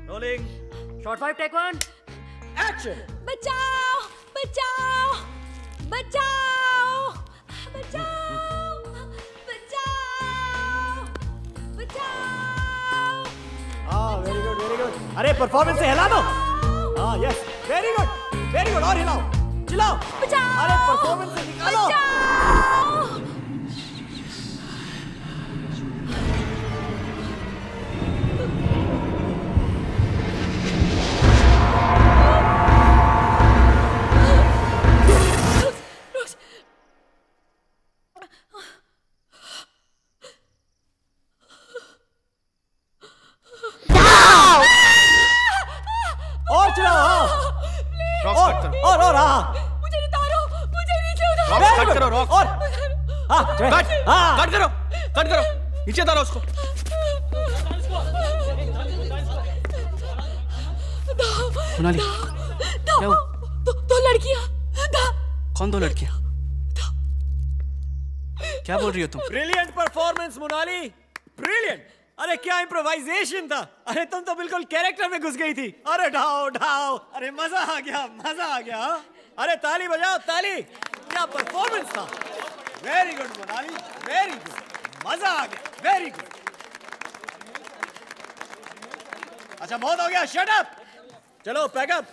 Rolling. Shot 5, take 1. Action. बचाओ। Ah, very good. अरे performance से हिला दो। Ah yes, very good और हिलाओ। Hello. अरे परफॉर्मेंस से निकालो। और चलाओ। और हाँ करो, और कट करो नीचे डालो उसको। मोनाली दो लड़कियां क्या बोल रही हो तुम? Brilliant performance Monali, brilliant. अरे क्या इम्प्रोवाइजेशन था। अरे तुम तो बिल्कुल कैरेक्टर में घुस गई थी। अरे ढाओ। अरे मजा आ गया। अरे ताली बजाओ, ताली। क्या परफॉर्मेंस था। Very good Monali, very good. मजा आ गया, वेरी गुड। अच्छा बहुत हो गया, शट अप। चलो पैक अप।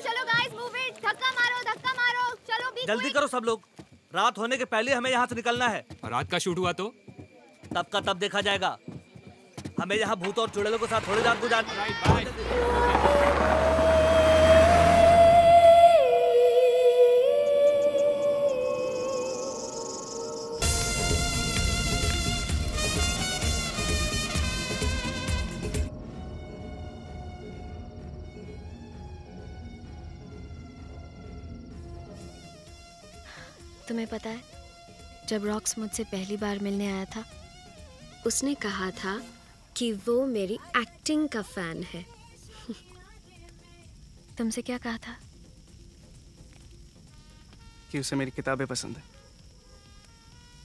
चलो गाइस, मूव इट। धक्का मारो। चलो बीच। जल्दी करो सब लोग, रात होने के पहले हमें यहाँ से निकलना है। और रात का शूट हुआ तो तब का तब देखा जाएगा। हमें यहाँ भूत और चुड़ैलों के साथ थोड़ी रात गुजारना। तुम्हें पता है जब रॉक्स मुझसे पहली बार मिलने आया था उसने कहा था कि वो मेरी एक्टिंग का फैन है। तुमसे क्या कहा था? कि उसे मेरी किताबें पसंद है।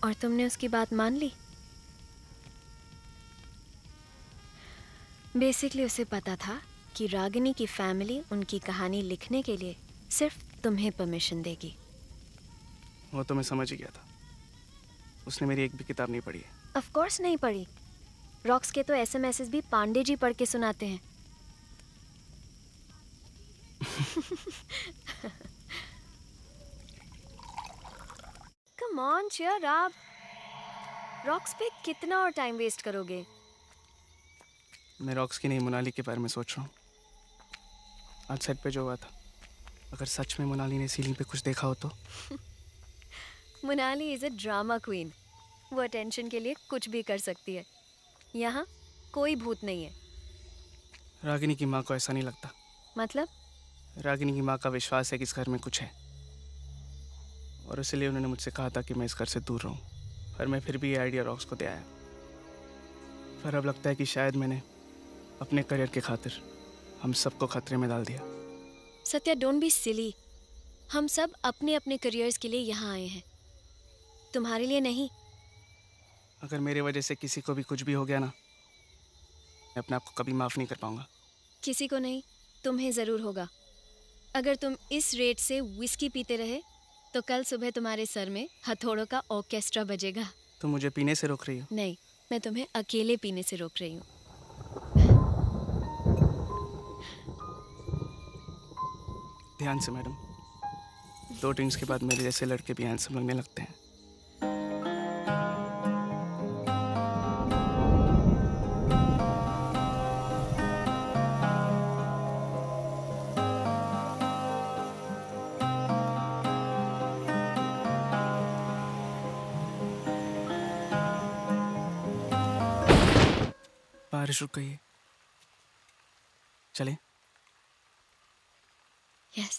और तुमने उसकी बात मान ली? बेसिकली उसे पता था कि रागिनी की फैमिली उनकी कहानी लिखने के लिए सिर्फ तुम्हें परमिशन देगी। वो तो मैं समझ ही गया था। उसने मेरी एक भी किताब नहीं पढ़ी है। ऑफ कोर्स नहीं पढ़ी। रॉक्स के तो ऐसे मैसेज भी पांडे जी पढ़ के सुनाते हैं। Come on cheer up. Rocks पे कितना और टाइम वेस्ट करोगे? मैं रॉक्स की नहीं, मोनाली के बारे में सोच रहा हूँ। आज सेट पे जो हुआ था, अगर सच में मोनाली ने सीलिंग पे कुछ देखा हो तो। Monali is a drama queen, वो अटेंशन के लिए कुछ भी कर सकती है। यहाँ कोई भूत नहीं है। रागिनी की माँ को ऐसा नहीं लगता। मतलब? रागिनी की माँ का विश्वास है कि इस घर में कुछ है, और इसलिए उन्होंने मुझसे कहा था कि मैं इस घर से दूर रहूँ। पर मैं फिर भी ये आइडिया रॉक्स को दे आया। पर अब लगता है कि शायद मैंने अपने करियर के खातिर हम सबको खतरे में डाल दिया। Satya, don't be silly. हम सब अपने अपने करियर्स के लिए यहाँ आए हैं, तुम्हारे लिए नहीं। अगर मेरे वजह से किसी को भी कुछ भी हो गया ना, मैं अपने आप को कभी माफ़ नहीं कर पाऊँगा। किसी को नहीं, तुम्हें ज़रूर होगा। अगर तुम इस रेट से विस्की पीते रहे तो कल सुबह तुम्हारे सर में हथौड़ों का ऑर्केस्ट्रा बजेगा। तुम मुझे पीने से रोक रही हो? नहीं, मैं तुम्हें अकेले पीने से रोक रही हूँ। ध्यान से मैडम, 2 ड्रिंक्स के बाद मेरे जैसे लड़के भी हैंडसम लगने लगते हैं। बारिश रुक गई है, चले। Yes.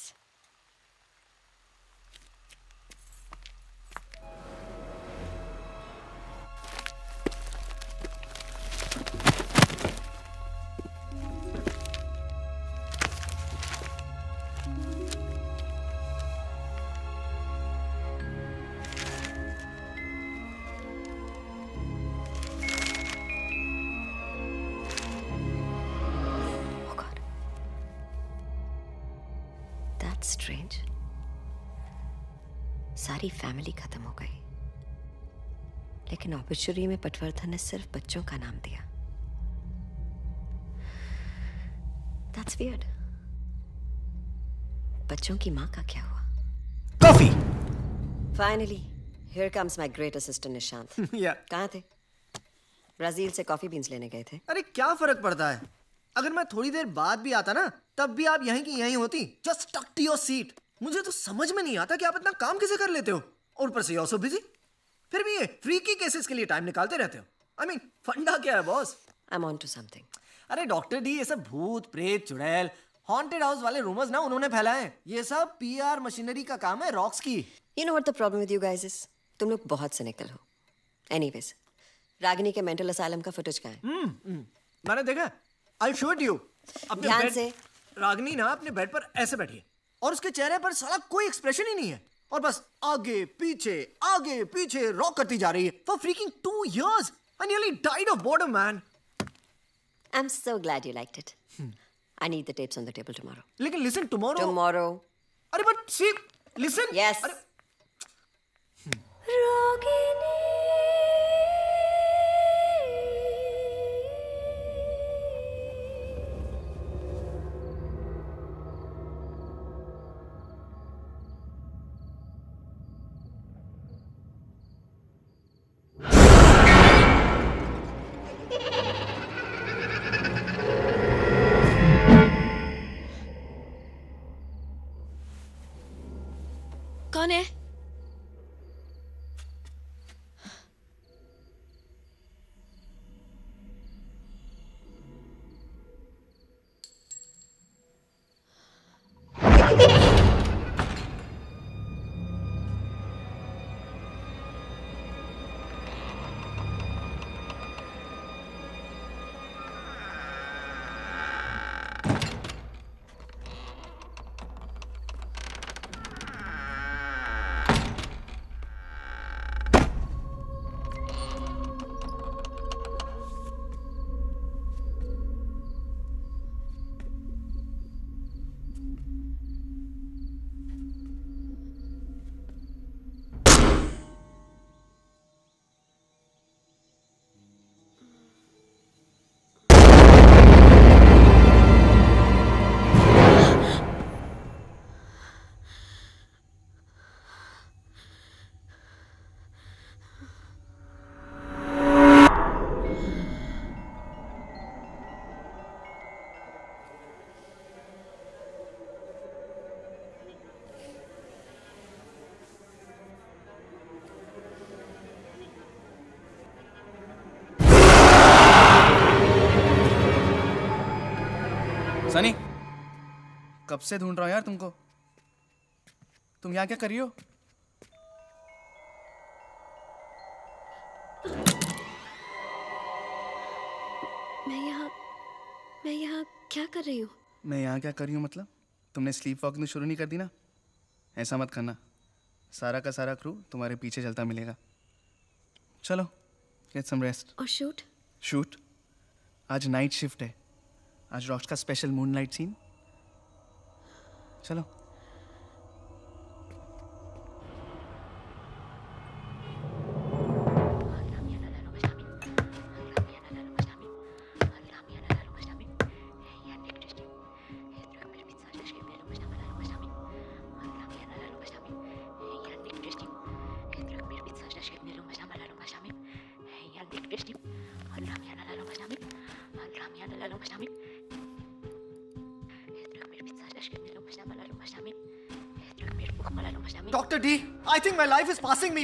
Strange. सारी फैमिली खत्म हो गई, लेकिन ऑब्चुरी में पटवर्धन ने सिर्फ बच्चों का नाम दिया। That's weird. बच्चों की माँ का क्या हुआ? Coffee. Finally, here comes my great assistant Nishant. Yeah. कहाँ थे? ब्राजील से कॉफी बीन्स लेने गए थे। अरे क्या फर्क पड़ता है? अगर मैं थोड़ी देर बाद भी आता ना, तब भी आप यहीं की यहीं होती। Just stuck to your seat. मुझे तो समझ में नहीं आता कि आप इतना काम कैसे कर लेते हो, और ऊपर से you're so busy. फिर भी ये फ्रीकी केसेस के लिए टाइम निकालते रहते हो। I mean, फंडा क्या है boss? I'm on to something. अरे डॉक्टर डी, ये सब भूत प्रेत चुड़ैल हॉन्टेड हाउस वाले रूमर्स ना उन्होंने फैलाए, ये सब पीआर मशीनरी का काम है रॉक्स की। You know what the problem with you guys is? तुम लोग बहुत सिनिकल हो। Anyways, रागिनी के मेंटल असाइलम का फुटेज कहाँ है? मैंने देखा। I'll show it to you. ध्यान से। रागिनी ना अपने बेड पर ऐसे बैठी है, और उसके चेहरे पर साला कोई एक्सप्रेशन ही नहीं है, और बस आगे पीछे रॉक करती जा रही है। For freaking 2 years, I nearly died of boredom, man. I'm so glad you liked it. I need the tapes on the table tomorrow. लेकिन listen, tomorrow. अरे but see, listen. Yes. Ragini कब से ढूंढ रहा हूँ यार तुमको। तुम यहाँ क्या कर रही हो? मैं यहाँ क्या कर रही हूँ? मैं यहाँ क्या कर रही हूँ मतलब? तुमने स्लीप वॉकिंग शुरू नहीं कर दी ना? ऐसा मत करना, सारा का सारा क्रू तुम्हारे पीछे चलता मिलेगा। चलो गेट सम रेस्ट। और शूट? शूट आज नाइट शिफ्ट है, आज रॉक्स का स्पेशल मूनलाइट सीन। चलो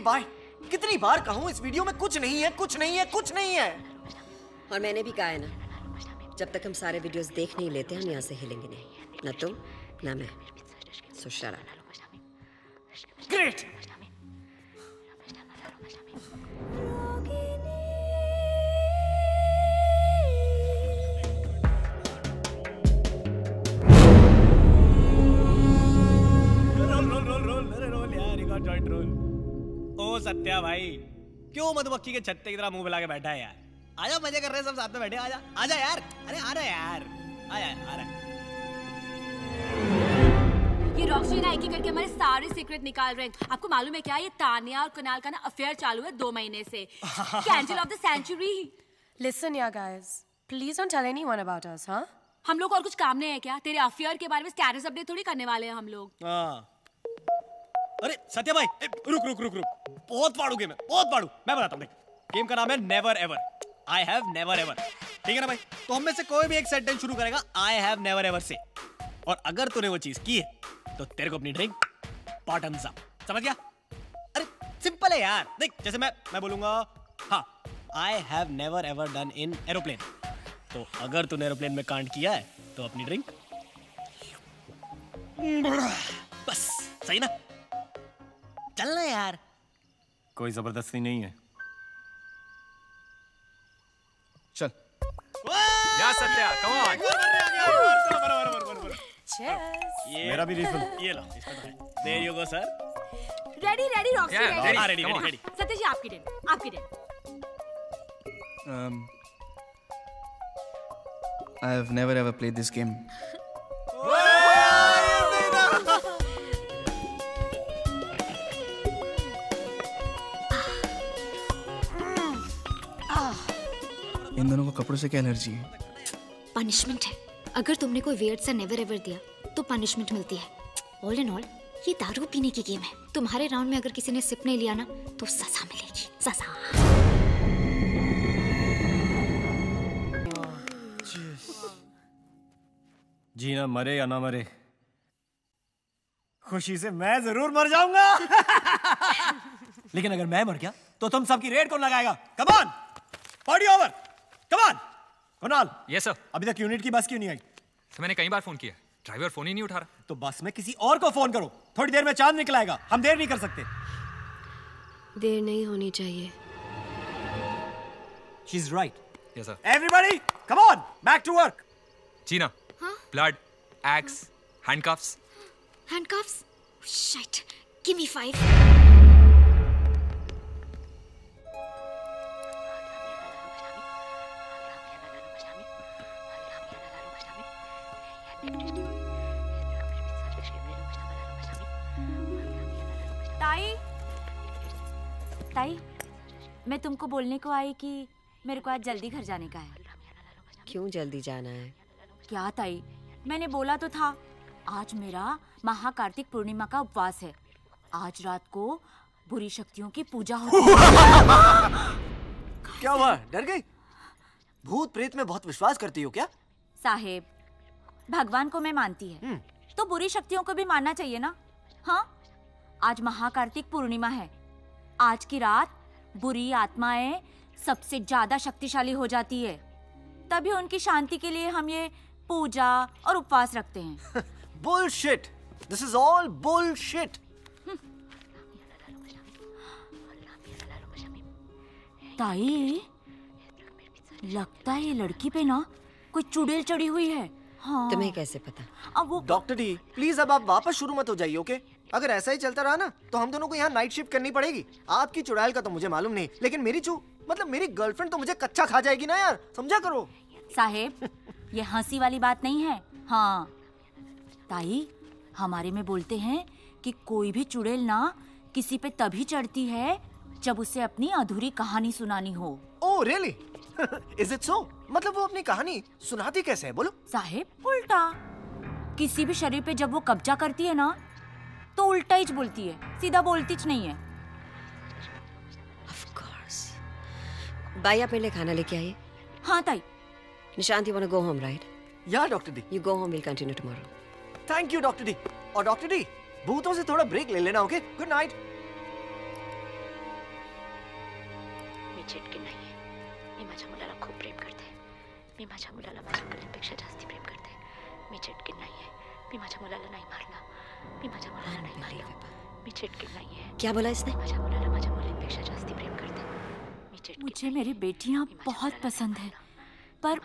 बाय। कितनी बार कहूं इस वीडियो में कुछ नहीं है, कुछ नहीं है, कुछ नहीं है। और मैंने भी कहा है ना, जब तक हम सारे वीडियोस देख नहीं लेते हम यहाँ से हिलेंगे नहीं, ना तुम ना मैं। सुशारा ग्रेट। सत्या भाई क्यों मधुमक्खी के छत्ते की तरह मुंह मिला के बैठा है यार? आजा, मजे कर रहे हैं सब साथ में बैठे। आजा आजा यार, अरे आ रहा यार, आजा आ रहा। ये रॉक्सी ना एक करके हमारे सारे सीक्रेट निकाल रहे हैं। आपको मालूम है क्या, ये तानिया और कुणाल का ना अफेयर चालू है 2 महीने से। Candle of the century. Listen यार guys, please don't tell anyone about us. हां, हम लोग और कुछ काम नहीं है क्या? तेरे अफेयर के बारे में स्टेटस अपडेट थोड़ी करने वाले हैं हम लोग। अरे सत्या भाई रुक रुक रुक रुक, बहुत पाड़ू गेम है, बहुत पाड़ू। मैं बताता हूँ, देख गेम का नाम है never ever. I have never ever, ठीक है ना भाई? तो हम में से कोई भी एक सेंटेंस शुरू करेगा आई हैव नेवर एवर से, और अगर तूने वो चीज की है तो तेरे को अपनी ड्रिंक बॉटम्स अप। समझ गया? अरे सिंपल है यार। देख जैसे मैं बोलूंगा हाँ, I have never ever done in aeroplane, तो अगर तूने एरोप्लेन में कांड किया है तो अपनी ड्रिंक। बस सही ना? चलना यार, कोई जबरदस्ती नहीं है। चल यार सत्या, कम ऑन। मेरा भी रिफिल ये लो, इसका दे देरियो को sir. Ready ready Roxy, ready ready. Satya ji आपकी टीम, आपकी team. I have never ever played this game. इन दोनों को कपड़ों से क्या एलर्जी है? पनिशमेंट है, अगर तुमने कोई वियर्ड सा नेवर एवर दिया तो पनिशमेंट मिलती है। ऑल इन ऑल ये दारू पीने की गेम है। तुम्हारे राउंड में अगर किसी ने सिप नहीं लिया ना तो सजा मिलेगी, सजा। जीना मरे या ना मरे, खुशी से मैं जरूर मर जाऊंगा। लेकिन अगर मैं मर गया तो तुम सबकी रेड कौन लगाएगा? Come on, party over. Kunal, yes sir, अभी तक यूनिट की बस क्यों नहीं आई? तो मैंने कई बार फोन किया, ड्राइवर फोन ही नहीं उठा रहा। तो बस में किसी और को फोन करो, थोड़ी देर में चांद निकल आएगा। हम देर नहीं कर सकते। देर नहीं होनी चाहिए। She is right. Yes sir. Everybody, come on, back to work. Gina, huh? Blood, axe, handcuffs. Handcuffs? Shit. Give me 5. ताई, मैं तुमको बोलने को आई कि मेरे को आज जल्दी घर जाने का है। क्यों जल्दी जाना है? क्या ताई, मैंने बोला तो था, आज मेरा महाकार्तिक पूर्णिमा का उपवास है। आज रात को बुरी शक्तियों की पूजा होती है। क्या हुआ, डर गई? भूत प्रेत में बहुत विश्वास करती हो क्या? साहेब, भगवान को मैं मानती है तो बुरी शक्तियों को भी मानना चाहिए ना। हाँ, आज महाकार्तिक पूर्णिमा है। आज की रात बुरी आत्माएं सबसे ज्यादा शक्तिशाली हो जाती है, तभी उनकी शांति के लिए हम ये पूजा और उपवास रखते हैं। bullshit. This is all bullshit. ताई, लगता है लड़की पे ना कोई चुड़ैल चढ़ी हुई है। हाँ। तुम्हें कैसे पता? अब वो डॉक्टर जी प्लीज अब आप वापस शुरू मत हो जाइए, ओके? अगर ऐसा ही चलता रहा ना तो हम दोनों को यहाँ नाइट शिफ्ट करनी पड़ेगी। आपकी चुड़ैल का तो मुझे मालूम नहीं, लेकिन मेरी मेरी गर्लफ्रेंड तो मुझे कच्चा खा जाएगी ना यार, समझा करो। साहेब ये हंसी वाली बात नहीं है। हाँ ताई, हमारे में बोलते हैं कि कोई भी चुड़ैल ना किसी पे तभी चढ़ती है जब उसे अपनी अधूरी कहानी सुनानी हो। Oh really? Is it so? मतलब वो अपनी कहानी सुनाती कैसे है बोलो? साहेब उल्टा, किसी भी शरीर पे जब वो कब्जा करती है ना तो उल्टा ही बोलती है, सीधा बोलती नहीं है। Of course. भाई आप मेरे लिए खाना लेके आइए। हाँ ताई। Nishant you want to go home right? या doctor D. You go home, will continue tomorrow. Thank you doctor D. और डॉक्टर डी भूतों से थोड़ा ब्रेक ले लेना, ओके? Good night. मी माझ्या मुलाला माझ्या मुलींपेक्षा जास्ती प्रेम करते। मी चिटकीण नाहीये, मी माझ्या मुलाला नाही मारला, मी माझ्या मुलाला नाही मारला, मी चिटकीण नाहीये। क्या बोला इसने? माझ्या मुलाला माझ्या मुलींपेक्षा जास्ती प्रेम करते। मी चिटकीण। मुझे मेरी बेटियां बहुत पसंद है, पर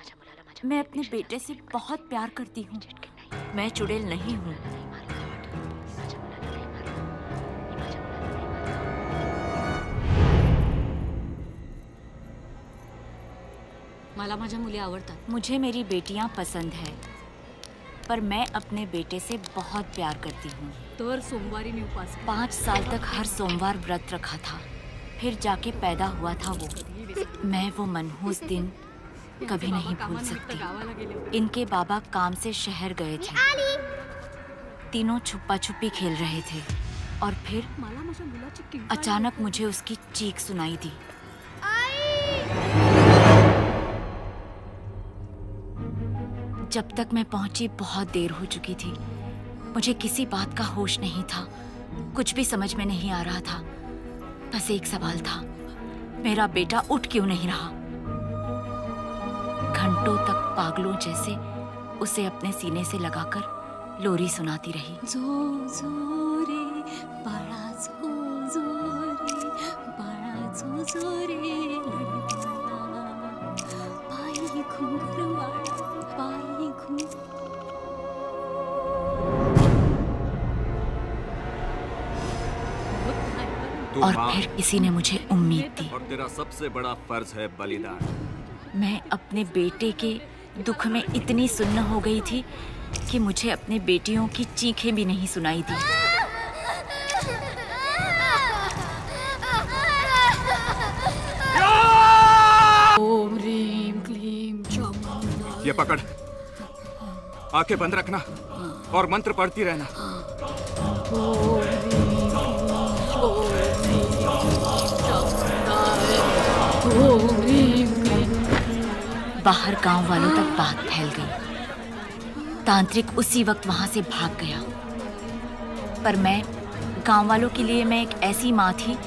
मैं अपने बेटे से बहुत प्यार करती हूँ। मैं चुड़ैल नहीं हूँ। मला माझ्या मुली आवडतात। मुझे मेरी बेटियां पसंद है, पर मैं अपने बेटे से बहुत प्यार करती हूँ। तो सोमवारी में उपास 5 साल तक हर सोमवार व्रत रखा था, फिर जाके पैदा हुआ था वो। मैं वो मनहूस दिन कभी नहीं भूल सकती। इनके बाबा काम से शहर गए थे, तीनों छुपा छुपी खेल रहे थे और फिर अचानक मुझे उसकी चीख सुनाई दी। जब तक मैं पहुंची बहुत देर हो चुकी थी। मुझे किसी बात का होश नहीं था, कुछ भी समझ में नहीं आ रहा था। बस एक सवाल था, मेरा बेटा उठ क्यों नहीं रहा? घंटों तक पागलों जैसे उसे अपने सीने से लगाकर लोरी सुनाती रही। और फिर किसी ने मुझे उम्मीद दी। और तेरा सबसे बड़ा फर्ज है बलिदान। मैं अपने बेटे के दुख में इतनी सुन्न हो गई थी कि मुझे अपने बेटियों की चीखें भी नहीं सुनाई दी। ओम रीम क्लीम चम। ये पकड़, आंखें बंद रखना और मंत्र पढ़ती रहना। बाहर गांव वालों तक बात फैल गई। तांत्रिक उसी वक्त वहां से भाग गया, पर मैं गांव वालों के लिए मैं एक ऐसी माँ थी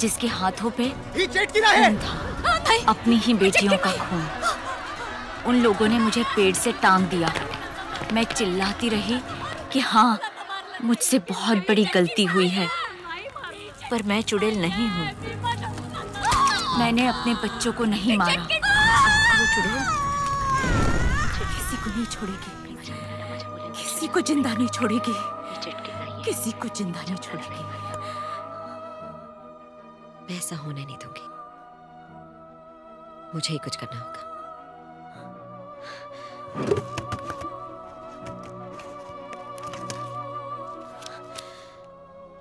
जिसके हाथों पे खून था, अपनी ही बेटियों का खून। उन लोगों ने मुझे पेड़ से टांग दिया। मैं चिल्लाती रही कि हाँ मुझसे बहुत बड़ी गलती हुई है, पर मैं चुड़ैल नहीं हूँ। मैंने अपने बच्चों को नहीं मारा। किसी को नहीं छोड़ेगी, किसी को जिंदा नहीं छोड़ेगी, किसी को जिंदा नहीं छोड़ेगी। मैं ऐसा होने नहीं दूंगी। मुझे ही कुछ करना होगा।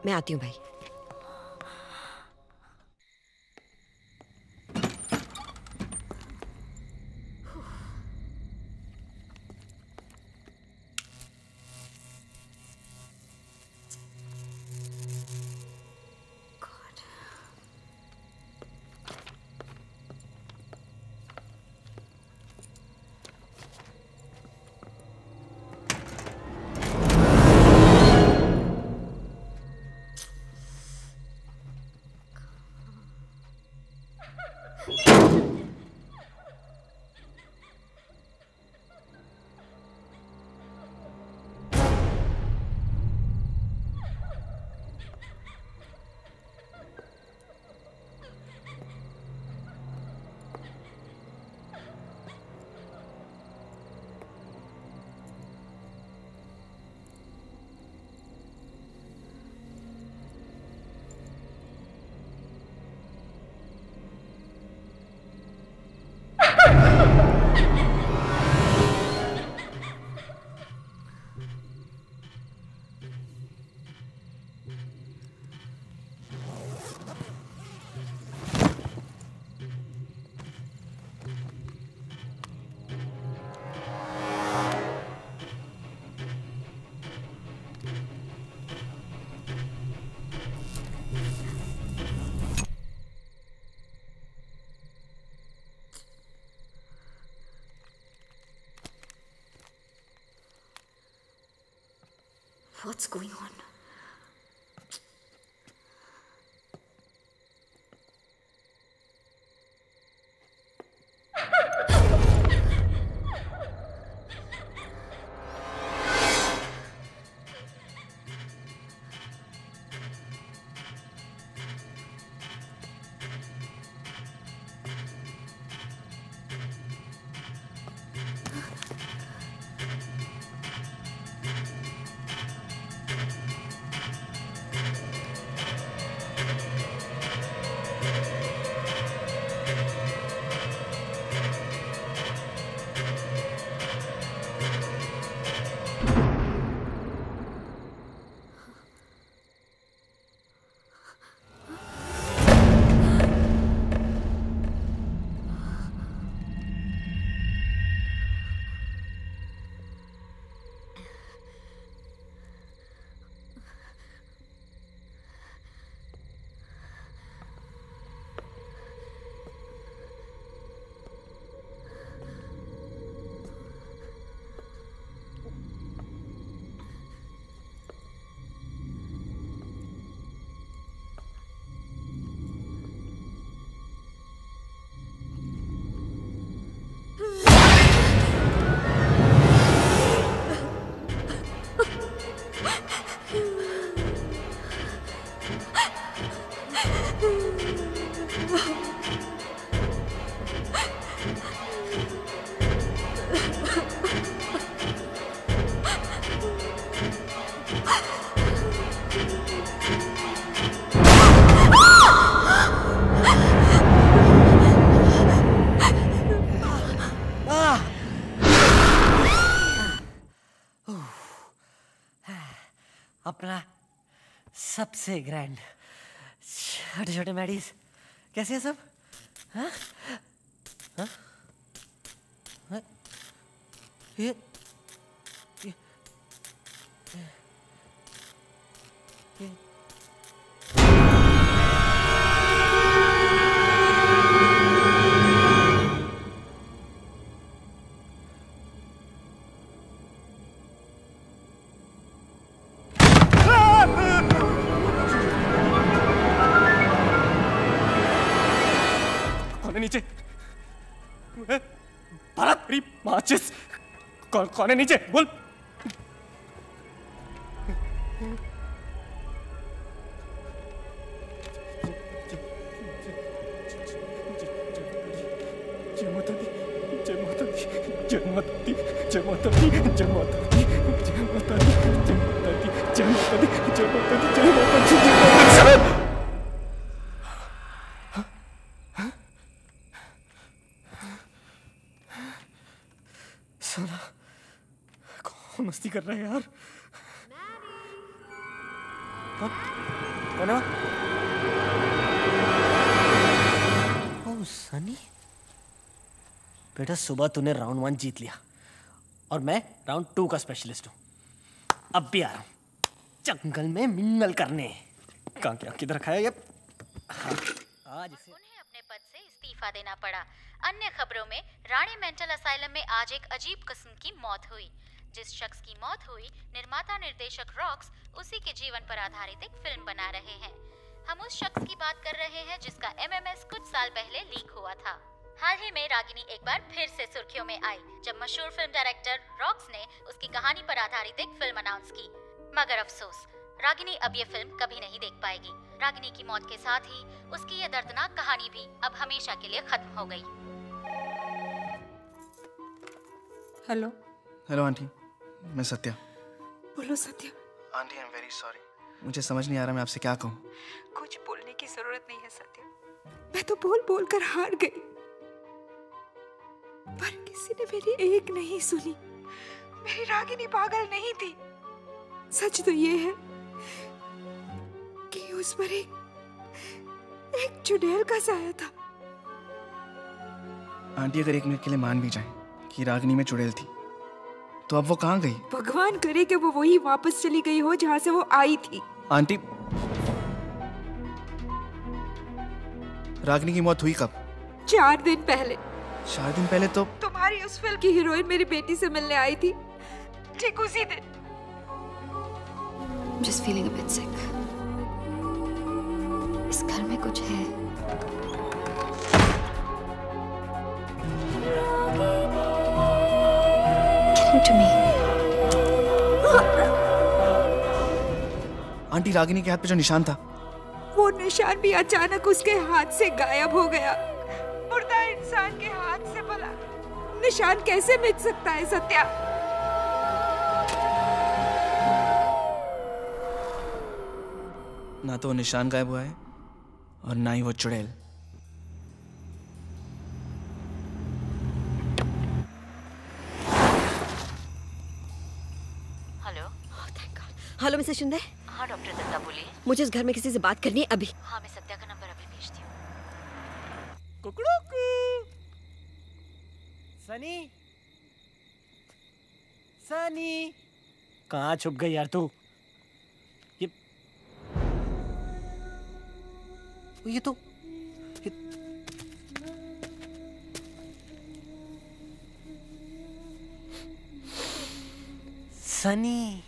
मैं आती हूँ भाई। What's going on? सबसे ग्रैंड छोटे छोटे मैडीज कैसे है सब? हाँ हाँ हाँ ये कौन है नीचे बोल। कर रहे हैं यार कौन है? ओ सनी बेटा सुबह तूने राउंड 1 जीत लिया और मैं राउंड 2 का स्पेशलिस्ट हूं। अब भी आ रहा हूं जंगल में मिंगल करने। कहां क्या किधर रखा है ये? आज उन्हें अपने पद से इस्तीफा देना पड़ा। अन्य खबरों में रानी मेंटल असाइलम में आज एक अजीब किस्म की मौत हुई। जिस शख्स की मौत हुई निर्माता निर्देशक रॉक्स उसी के जीवन पर आधारित एक फिल्म बना रहे हैं। हम उस शख्स की बात कर रहे हैं जिसका MMS कुछ साल पहले लीक हुआ था। हाल ही में रागिनी एक बार फिर से सुर्खियों में आई जब मशहूर फिल्म डायरेक्टर रॉक्स ने उसकी कहानी पर आधारित एक फिल्म अनाउंस की। मगर अफसोस रागिनी अब ये फिल्म कभी नहीं देख पाएगी। रागिनी की मौत के साथ ही उसकी ये दर्दनाक कहानी भी अब हमेशा के लिए खत्म हो गयी। हेलो हेलो आंटी, मैं सत्या। बोलो Satya. Aunty I am very sorry, मुझे समझ नहीं आ रहा मैं आपसे क्या कहूँ। कुछ बोलने की जरूरत नहीं है सत्या, मैं तो बोल बोल कर हार गई। पर किसी ने मेरी एक नहीं सुनी। मेरी रागिनी पागल नहीं थी। सच तो ये है कि उस पर एक चुड़ैल का साया था। आंटी अगर 1 मिनट के लिए मान भी जाए कि रागिनी में चुड़ैल थी तो अब वो कहाँ गई? भगवान करे कि वो वही वापस चली गई हो जहाँ से वो आई थी। आंटी रागिनी की मौत हुई कब? 4 दिन पहले। 4 दिन पहले तो तुम्हारी उस फिल्म की हीरोइन मेरी बेटी से मिलने आई थी ठीक उसी दिन। I'm just feeling a bit sick. इस घर में कुछ है. Give it to me. Aunty Ragini के हाथ पे जो निशान था, वो निशान भी अचानक उसके हाथ से गायब हो गया. मुर्दा इंसान के हाथ से भला निशान कैसे मिट सकता है सत्या? ना तो निशान गायब हुआ है और ना ही वो चुड़ैल. Hello. Thank God. Hello Mrs Shinde. हाँ डॉक्टर दत्ता बोलिए. मुझे इस घर में किसी से बात करनी है अभी. हाँ मैं सत्या का नंबर अभी भेजती हूँ. सनी, सनी कहाँ छुप गई यार तू? ये तो सनी.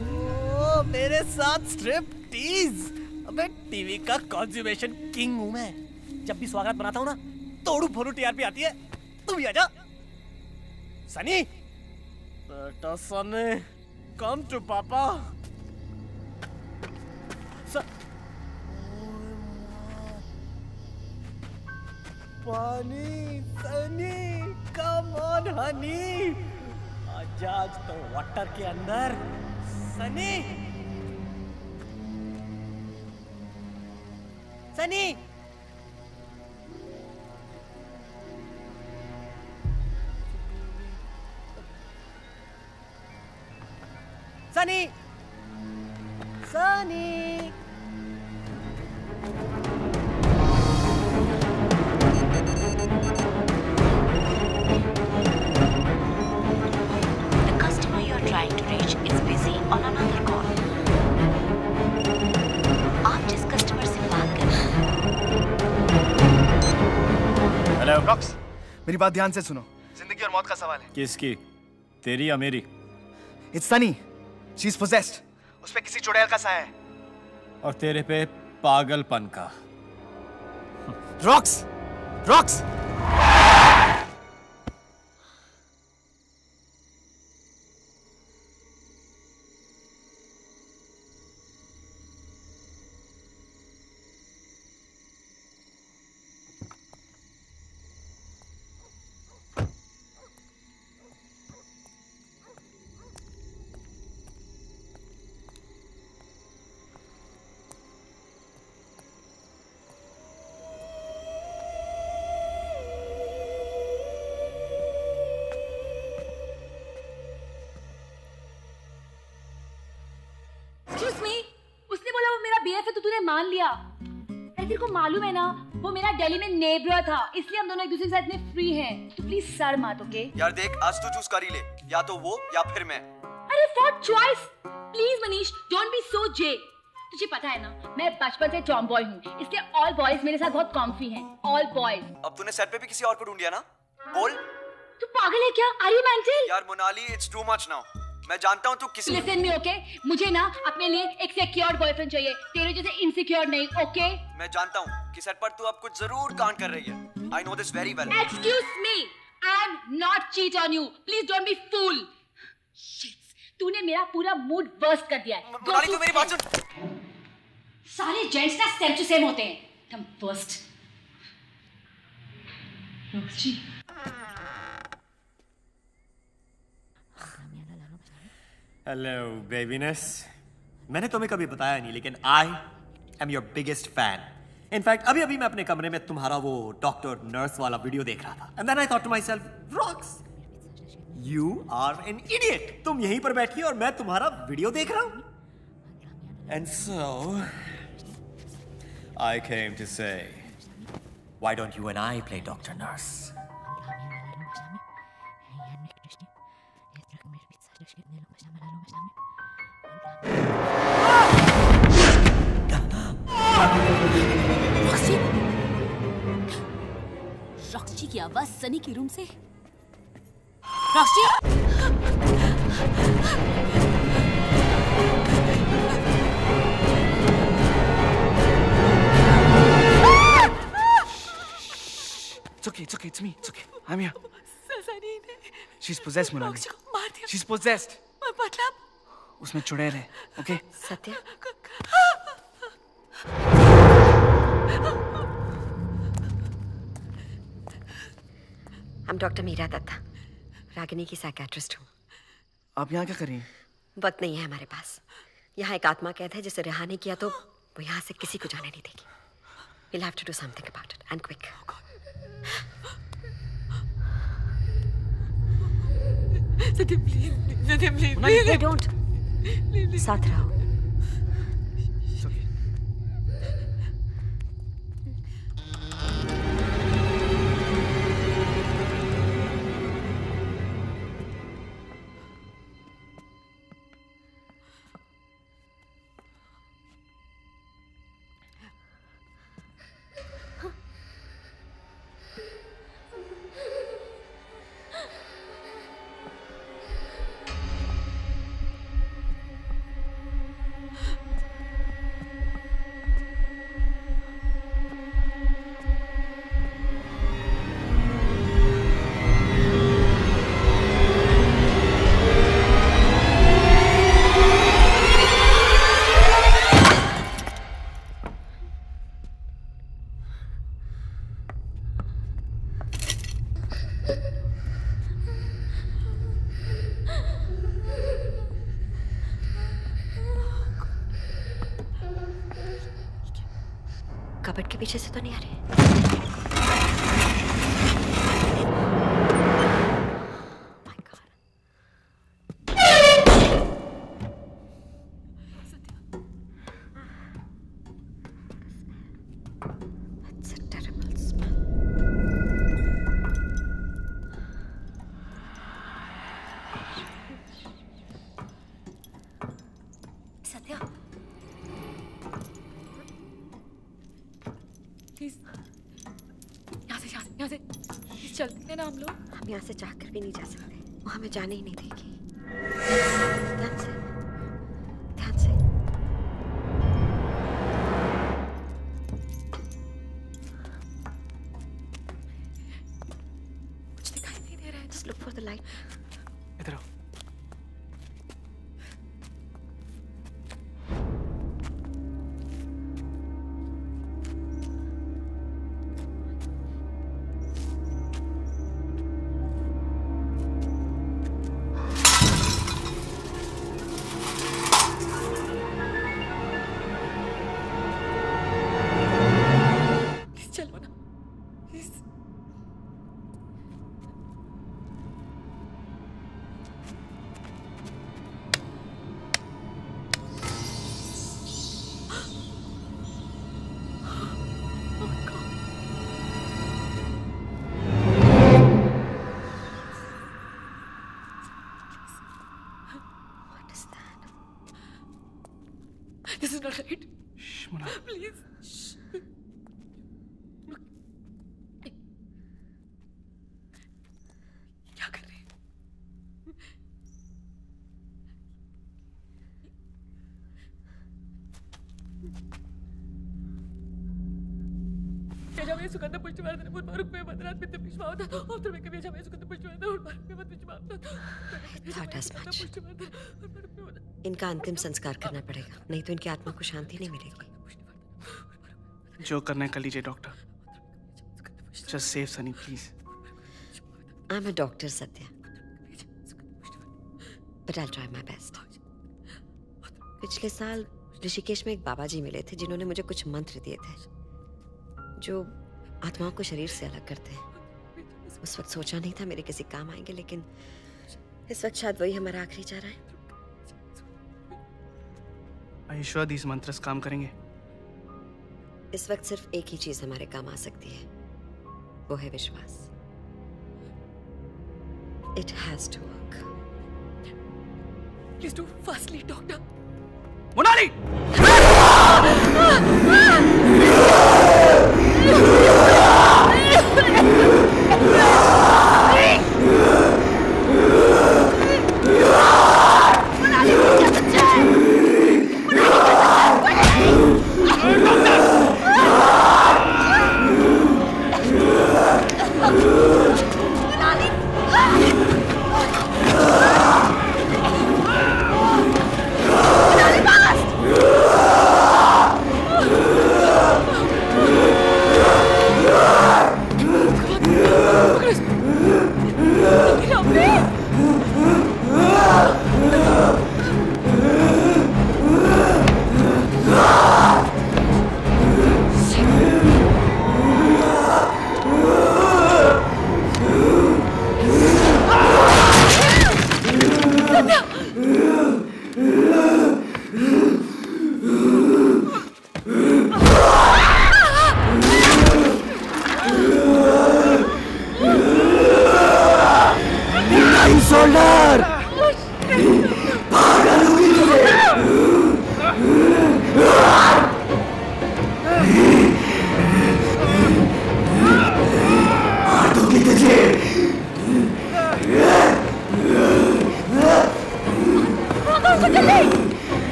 ओ, मेरे साथ स्ट्रिप टीज. अबे टीवी का कंज्यूमेशन किंग हूं मैं. जब भी स्वागत बनाता हूं ना तोड़ू फोड़ू टीआरपी आती है. तू भी आजा सनी. बेटा सनी कम टू पापा. पानी सनी कम ऑन हनी. आजा तो वाटर के अंदर Sunny. Sunny Sunny Sunny. Rocks, मेरी बात ध्यान से सुनो. जिंदगी और मौत का सवाल है. किसकी, तेरी या मेरी? It's Sunny. She is possessed. उस पे किसी चुड़ैल का साया है और तेरे पे पागलपन का. Rocks, Rocks. मान लिया. तेरे को मालूम है ना वो मेरा दिल्ली में नेबर था, इसलिए हम दोनों एक दूसरे के साथ इतने फ्री हैं. तो प्लीज सर मत. ओके यार देख, आज तू चूज कर ही ले, या तो वो या फिर मैं. अरे for choice please Manish. Don't be so J. तुझे पता है ना मैं बचपन से टॉम बॉय हूँ, इसलिए ऑल बॉयज मेरे साथ बहुत कॉम्फी हैं. All boys. अब तूने सेट पे भी किसी और को ढूंढ लिया ना. बोल. तू पागल है क्या? Are you mental? यार Monali it's too much now. मैं जानता हूँ तू किसी. Listen me okay. मुझे ना अपने लिए एक सिक्योर बॉयफ्रेंड चाहिए, तेरे जैसे इनसिक्योर नहीं. Okay okay? मैं जानता हूँ कि सेट पर तू अब कुछ जरूर कांड कर रही है. I know this very well. Excuse me, I am not cheat on you. Please don't be fool. तूने मेरा पूरा मूड बर्स्ट कर दिया है. मोनाली तू मेरी बात सुन. सारे जेंट्स ना सेम टू सेम होते हैं. तुम बर्स्ट. Roxy hello बेबीनेस. मैंने तुम्हें कभी बताया नहीं लेकिन I am your biggest fan. In fact अभी अभी मैं अपने कमरे में तुम्हारा वो डॉक्टर नर्स वाला वीडियो देख रहा था. And then I thought to myself rocks you are an idiot. तुम यहीं पर बैठी और मैं तुम्हारा वीडियो देख रहा हूँ. And so I came to say why don't you and I play doctor nurse. Roxy की आवाज सनी के रूम से. Roxy? It's okay, it's me, it's okay. I'm here. She's possessed, Monali. She's possessed. उसमें चुड़ैल है, okay? Satya? I'm Dr. Meera Datta, Ragini की psychiatrist हूँ। आप यहाँ क्या कर रही हैं? वक्त नहीं है हमारे पास। यहाँ एक आत्मा कैद है जिसे रिहा नहीं किया तो वो यहाँ से किसी को जाने नहीं देगी। We'll have to do something about it and quick. Satya, please. Satya, please. Monali, they don't. साथ रहो. It's okay. पीछे से तो नहीं आ रहे। से जाकर भी नहीं जा सकते, वो हमें जाने ही नहीं देगी। ध्यान से। कुछ दिखाई नहीं दे रहा है। Just look for the light. इधर आओ। इनका अंतिम संस्कार करना पड़ेगा, नहीं तो इनकी आत्मा को शांति नहीं मिलेगी। जो करना कर लीजिए doctor. Just save Sunny, please. I'm a doctor, Satya, but I'll try my best. पिछले साल ऋषिकेश में एक बाबा जी मिले थे जिन्होंने मुझे कुछ मंत्र दिए थे जो आत्माओं को शरीर से अलग करते हैं। उस वक्त सोचा नहीं था मेरे किसी काम आएंगे, लेकिन इस वक्त शायद वही हमारा आखिरी चारा है। आयुष्मान इस मंत्र से काम करेंगे। इस वक्त सिर्फ एक ही चीज हमारे काम आ सकती है, वो है विश्वास। It has to work. Please do fastly, doctor. Monali!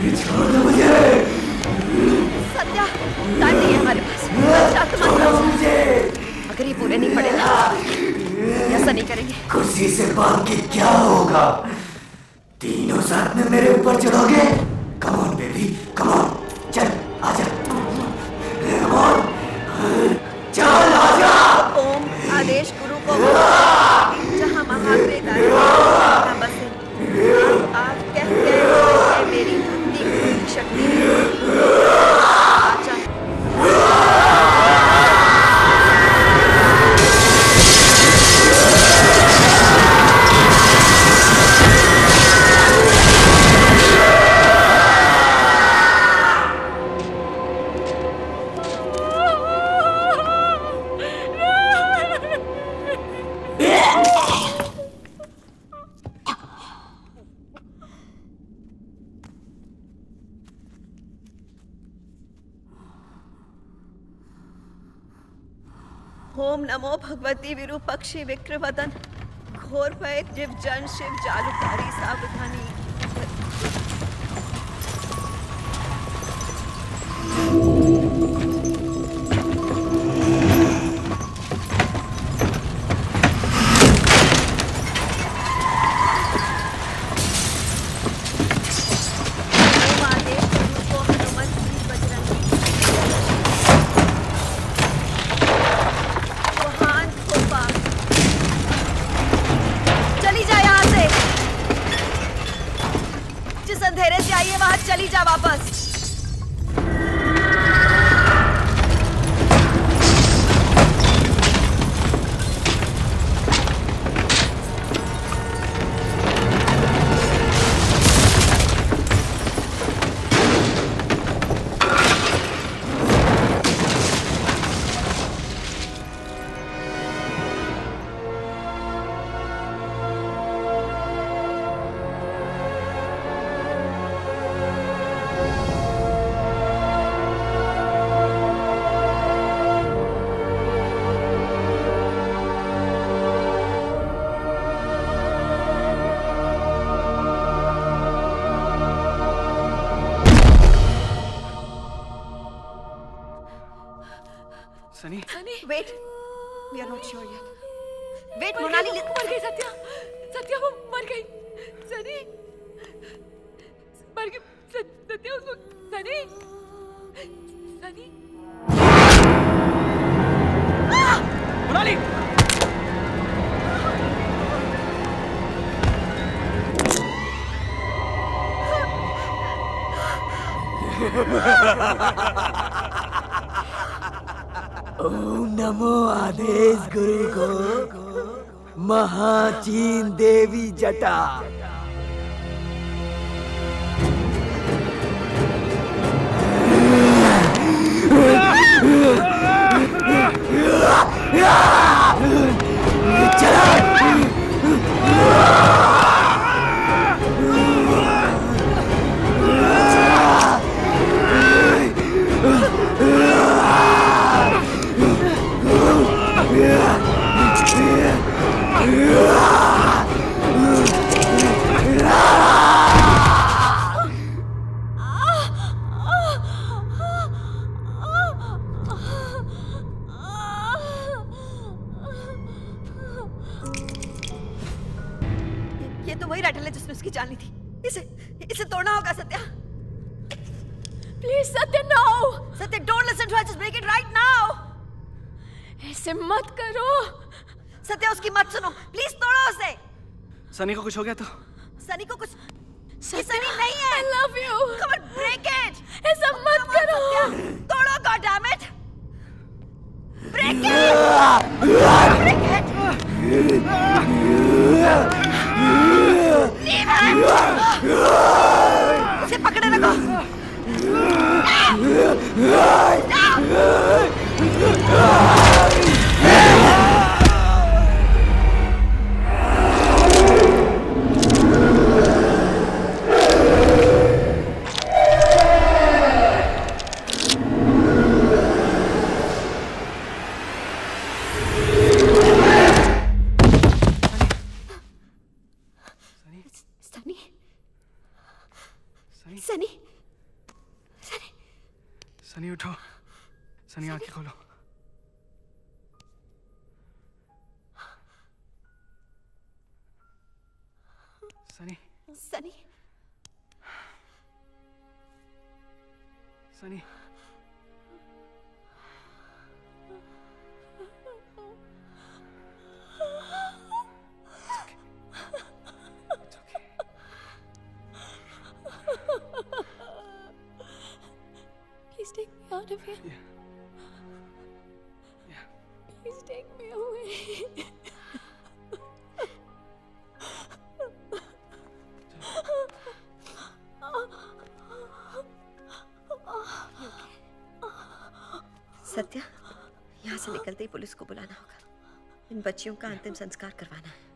Satya, time नहीं है हमारे पास। अगर ये पूरे नहीं पड़े ना, ऐसा नहीं करेंगे। खुशी से बात की क्या होगा? तीनों साथ में मेरे ऊपर चढ़ोगे? Come on baby, come on, चल आजा, कम ऑन, चल आजा। ओम आदेश गुरु को जहाँ महादेव आप कहते हैं मेरी भक्ति शक्ति अच्छा। ओम नमो भगवती विरूपक्षी विक्रवदन घोर भय जीव जन शिव जालुकारी सावधानी। Wait, we are not sure yet. Wait, Monali, let's go. Satya, Satya, वो मर गई. Sunny, मर गई. Satya, उसको Sunny, Sunny. Monali. ओम नमो आदेश गुरु को महाचीन देवी जटा। सनी को कुछ हो गया तो सनी को कुछ सनी नहीं है। I love you. Come on, break it. ऐसा मत करो। तोड़ो, God damn it. Break it. Break it. Leave her. उसे पकड़े रखो। No. सनी, सनी, सनी उठो, सनी आंखें खोलो। Sunny, Sunny, Sunny, out of here. Yeah. Yeah. Please take me away. Satya, यहाँ से निकलते ही पुलिस को बुलाना होगा। इन बच्चियों का अंतिम संस्कार करवाना है।